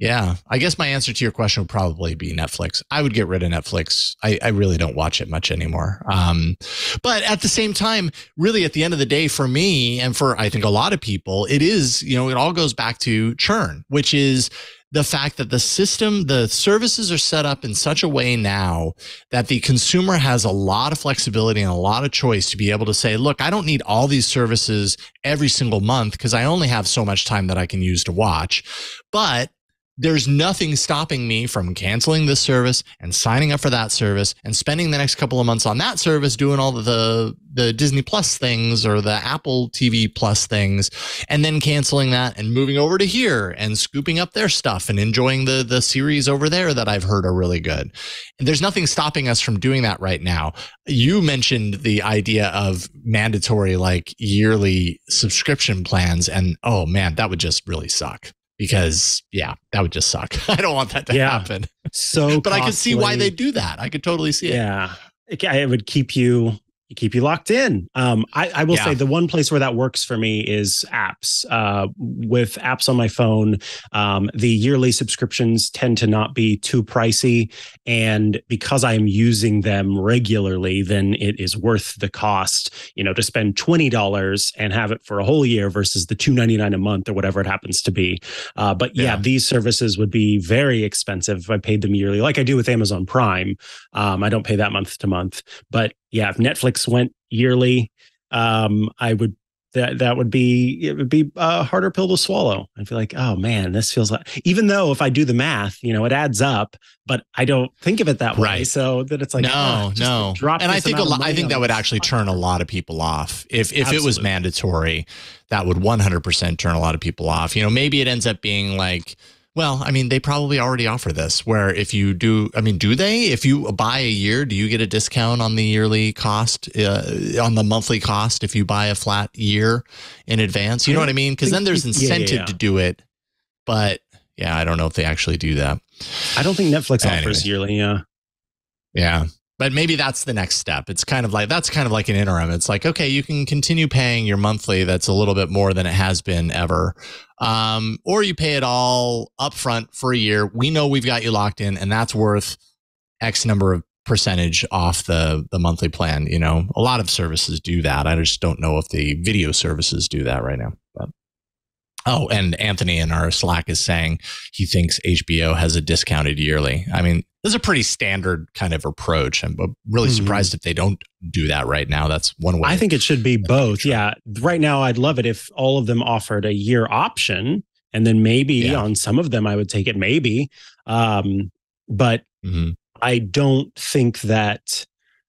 yeah, I guess my answer to your question would probably be Netflix. I would get rid of Netflix. I, I really don't watch it much anymore. Um, but at the same time, really at the end of the day for me and for, I think, a lot of people, it is, you know, it all goes back to churn, which is the fact that the system, the services are set up in such a way now that the consumer has a lot of flexibility and a lot of choice to be able to say, look, I don't need all these services every single month because I only have so much time that I can use to watch. But there's nothing stopping me from canceling this service and signing up for that service and spending the next couple of months on that service doing all the the Disney Plus things or the Apple T V Plus things, and then canceling that and moving over to here and scooping up their stuff and enjoying the the series over there that I've heard are really good. And there's nothing stopping us from doing that right now. You mentioned the idea of mandatory like yearly subscription plans, and oh man, that would just really suck. Because yeah, that would just suck. I don't want that to yeah. happen. So, but costly. I could see why they do that. I could totally see it. Yeah, it would keep you keep you locked in. Um, I, I will yeah. say the one place where that works for me is apps. Uh, with apps on my phone, um, the yearly subscriptions tend to not be too pricey, and because I am using them regularly, then it is worth the cost. You know, to spend twenty dollars and have it for a whole year versus the two ninety-nine a month or whatever it happens to be. Uh, but yeah, yeah, these services would be very expensive if I paid them yearly, like I do with Amazon Prime. Um, I don't pay that month to month, but yeah, if Netflix went yearly, um, I would that that would be it would be a harder pill to swallow. I'd be like, oh man, this feels like, even though if I do the math, you know, it adds up, but I don't think of it that way. Right. So that it's like, no, ah, no. Drop and I think a lot, I think that would actually turn a lot of people off if if Absolutely. It was mandatory. That would one hundred percent turn a lot of people off. You know, maybe it ends up being like, well, I mean, they probably already offer this where if you do, I mean, do they, if you buy a year, do you get a discount on the yearly cost, uh, on the monthly cost, if you buy a flat year in advance? You know what I mean? Because then there's incentive yeah, yeah, yeah. to do it. But yeah, I don't know if they actually do that. I don't think Netflix anyway. offers yearly. Yeah. Yeah. But maybe that's the next step. It's kind of like, that's kind of like an interim. It's like, okay, you can continue paying your monthly. That's a little bit more than it has been ever. Um, or you pay it all upfront for a year. We know we've got you locked in and that's worth X number of percentage off the, the monthly plan. You know, a lot of services do that. I just don't know if the video services do that right now. But. Oh, and Anthony in our Slack is saying he thinks H B O has a discounted yearly. I mean, this is a pretty standard kind of approach. I'm really mm-hmm. surprised if they don't do that right now. That's one way. I think it should be both. Yeah. Right now, I'd love it if all of them offered a year option. And then maybe yeah. on some of them, I would take it maybe. Um, but mm-hmm. I don't think that,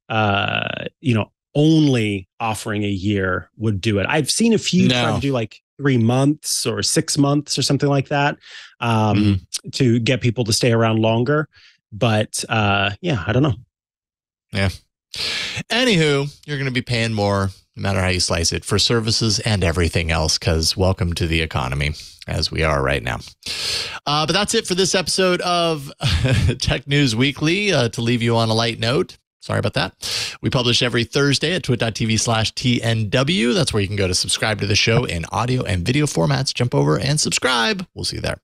uh, you know, only offering a year would do it. I've seen a few no. try to do like three months or six months or something like that um, mm-hmm. to get people to stay around longer. But uh, yeah, I don't know. Yeah. Anywho, you're going to be paying more no matter how you slice it for services and everything else, because welcome to the economy as we are right now. Uh, but that's it for this episode of Tech News Weekly. Uh, to leave you on a light note. Sorry about that. We publish every Thursday at twit dot t v slash T N W. That's where you can go to subscribe to the show in audio and video formats. Jump over and subscribe. We'll see you there.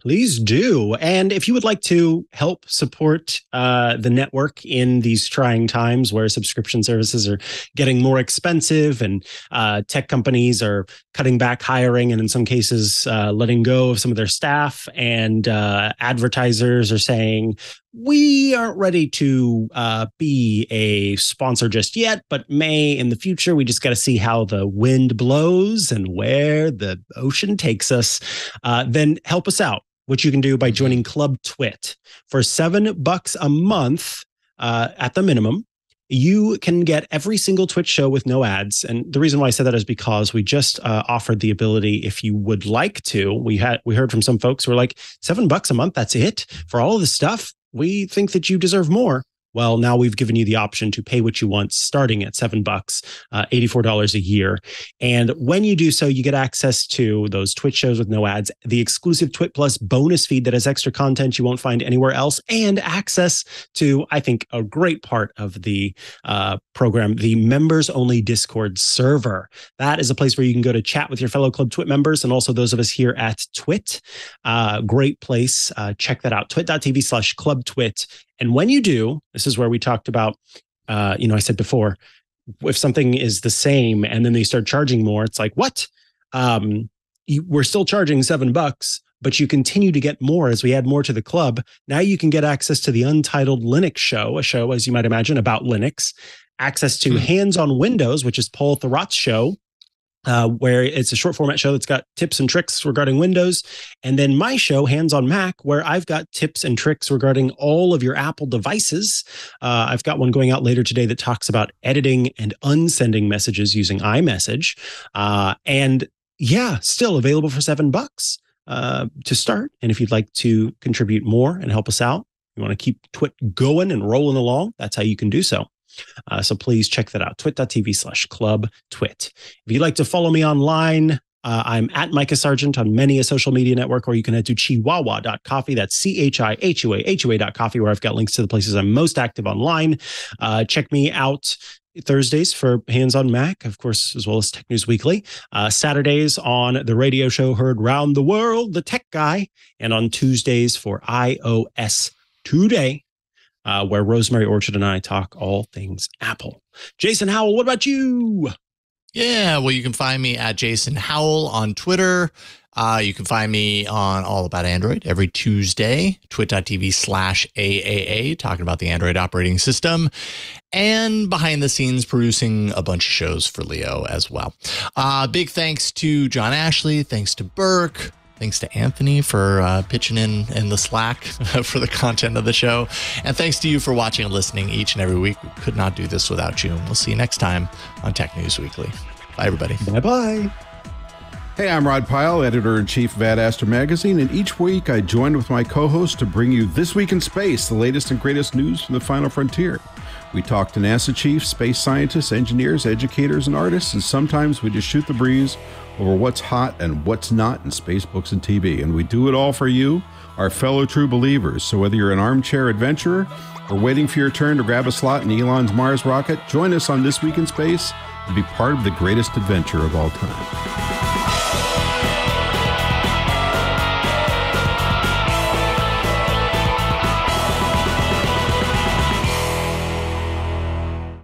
Please do. And if you would like to help support uh, the network in these trying times where subscription services are getting more expensive and uh, tech companies are cutting back hiring and in some cases uh, letting go of some of their staff, and uh, advertisers are saying, we aren't ready to uh, be a sponsor just yet, but may in the future. We just got to see how the wind blows and where the ocean takes us. Uh, then help us out, which you can do by joining Club Twit for seven bucks a month uh, at the minimum. You can get every single Twitch show with no ads. And the reason why I said that is because we just uh, offered the ability, if you would like to, we had we heard from some folks who were like, seven bucks a month, that's it for all of the stuff. We think that you deserve more. Well, now we've given you the option to pay what you want, starting at seven bucks, uh, eighty-four dollars a year. And when you do so, you get access to those Twitch shows with no ads, the exclusive TWiT Plus bonus feed that has extra content you won't find anywhere else, and access to, I think, a great part of the uh, program, the members-only Discord server. That is a place where you can go to chat with your fellow Club TWiT members and also those of us here at TWiT. Uh, great place. Uh, check that out. twit dot t v slash Club Twit. And when you do, this is where we talked about, uh, you know, I said before, if something is the same and then they start charging more, it's like, what? Um, you, we're still charging seven bucks, but you continue to get more as we add more to the club. Now you can get access to the Untitled Linux show, a show, as you might imagine, about Linux, access to hmm. Hands on Windows, which is Paul Thurrott's show, uh, where it's a short format show that's got tips and tricks regarding Windows. And then my show, Hands on Mac, where I've got tips and tricks regarding all of your Apple devices. Uh, I've got one going out later today that talks about editing and unsending messages using iMessage. Uh, and yeah, still available for seven bucks uh, to start. And if you'd like to contribute more and help us out, you want to keep TWiT going and rolling along, that's how you can do so. Uh, so please check that out, twit dot t v slash Club Twit. If you'd like to follow me online, uh, I'm at Mikah Sargent on many a social media network, or you can head to chihuahua dot coffee. That's C H I H U A H U A dot coffee, where I've got links to the places I'm most active online. Uh, check me out Thursdays for Hands on Mac, of course, as well as Tech News Weekly. Uh, Saturdays on the radio show heard round the world, The Tech Guy. And on Tuesdays for iOS Today. Uh, where Rosemary Orchard and I talk all things Apple. Jason Howell, what about you? Yeah, well, you can find me at Jason Howell on Twitter. Uh, you can find me on All About Android every Tuesday, twit dot t v slash A A A, talking about the Android operating system, and behind the scenes producing a bunch of shows for Leo as well. Uh, big thanks to John Ashley. Thanks to Burke. Thanks to Anthony for uh, pitching in in the Slack for the content of the show. And thanks to you for watching and listening each and every week. We could not do this without you. And we'll see you next time on Tech News Weekly. Bye, everybody. Bye-bye. Hey, I'm Rod Pyle, editor-in-chief of Ad Astra Magazine. And each week I join with my co-host to bring you This Week in Space, the latest and greatest news from the final frontier. We talk to NASA chiefs, space scientists, engineers, educators, and artists. And sometimes we just shoot the breeze over what's hot and what's not in space books and T V. And we do it all for you, our fellow true believers. So whether you're an armchair adventurer or waiting for your turn to grab a slot in Elon's Mars rocket, join us on This Week in Space and be part of the greatest adventure of all time.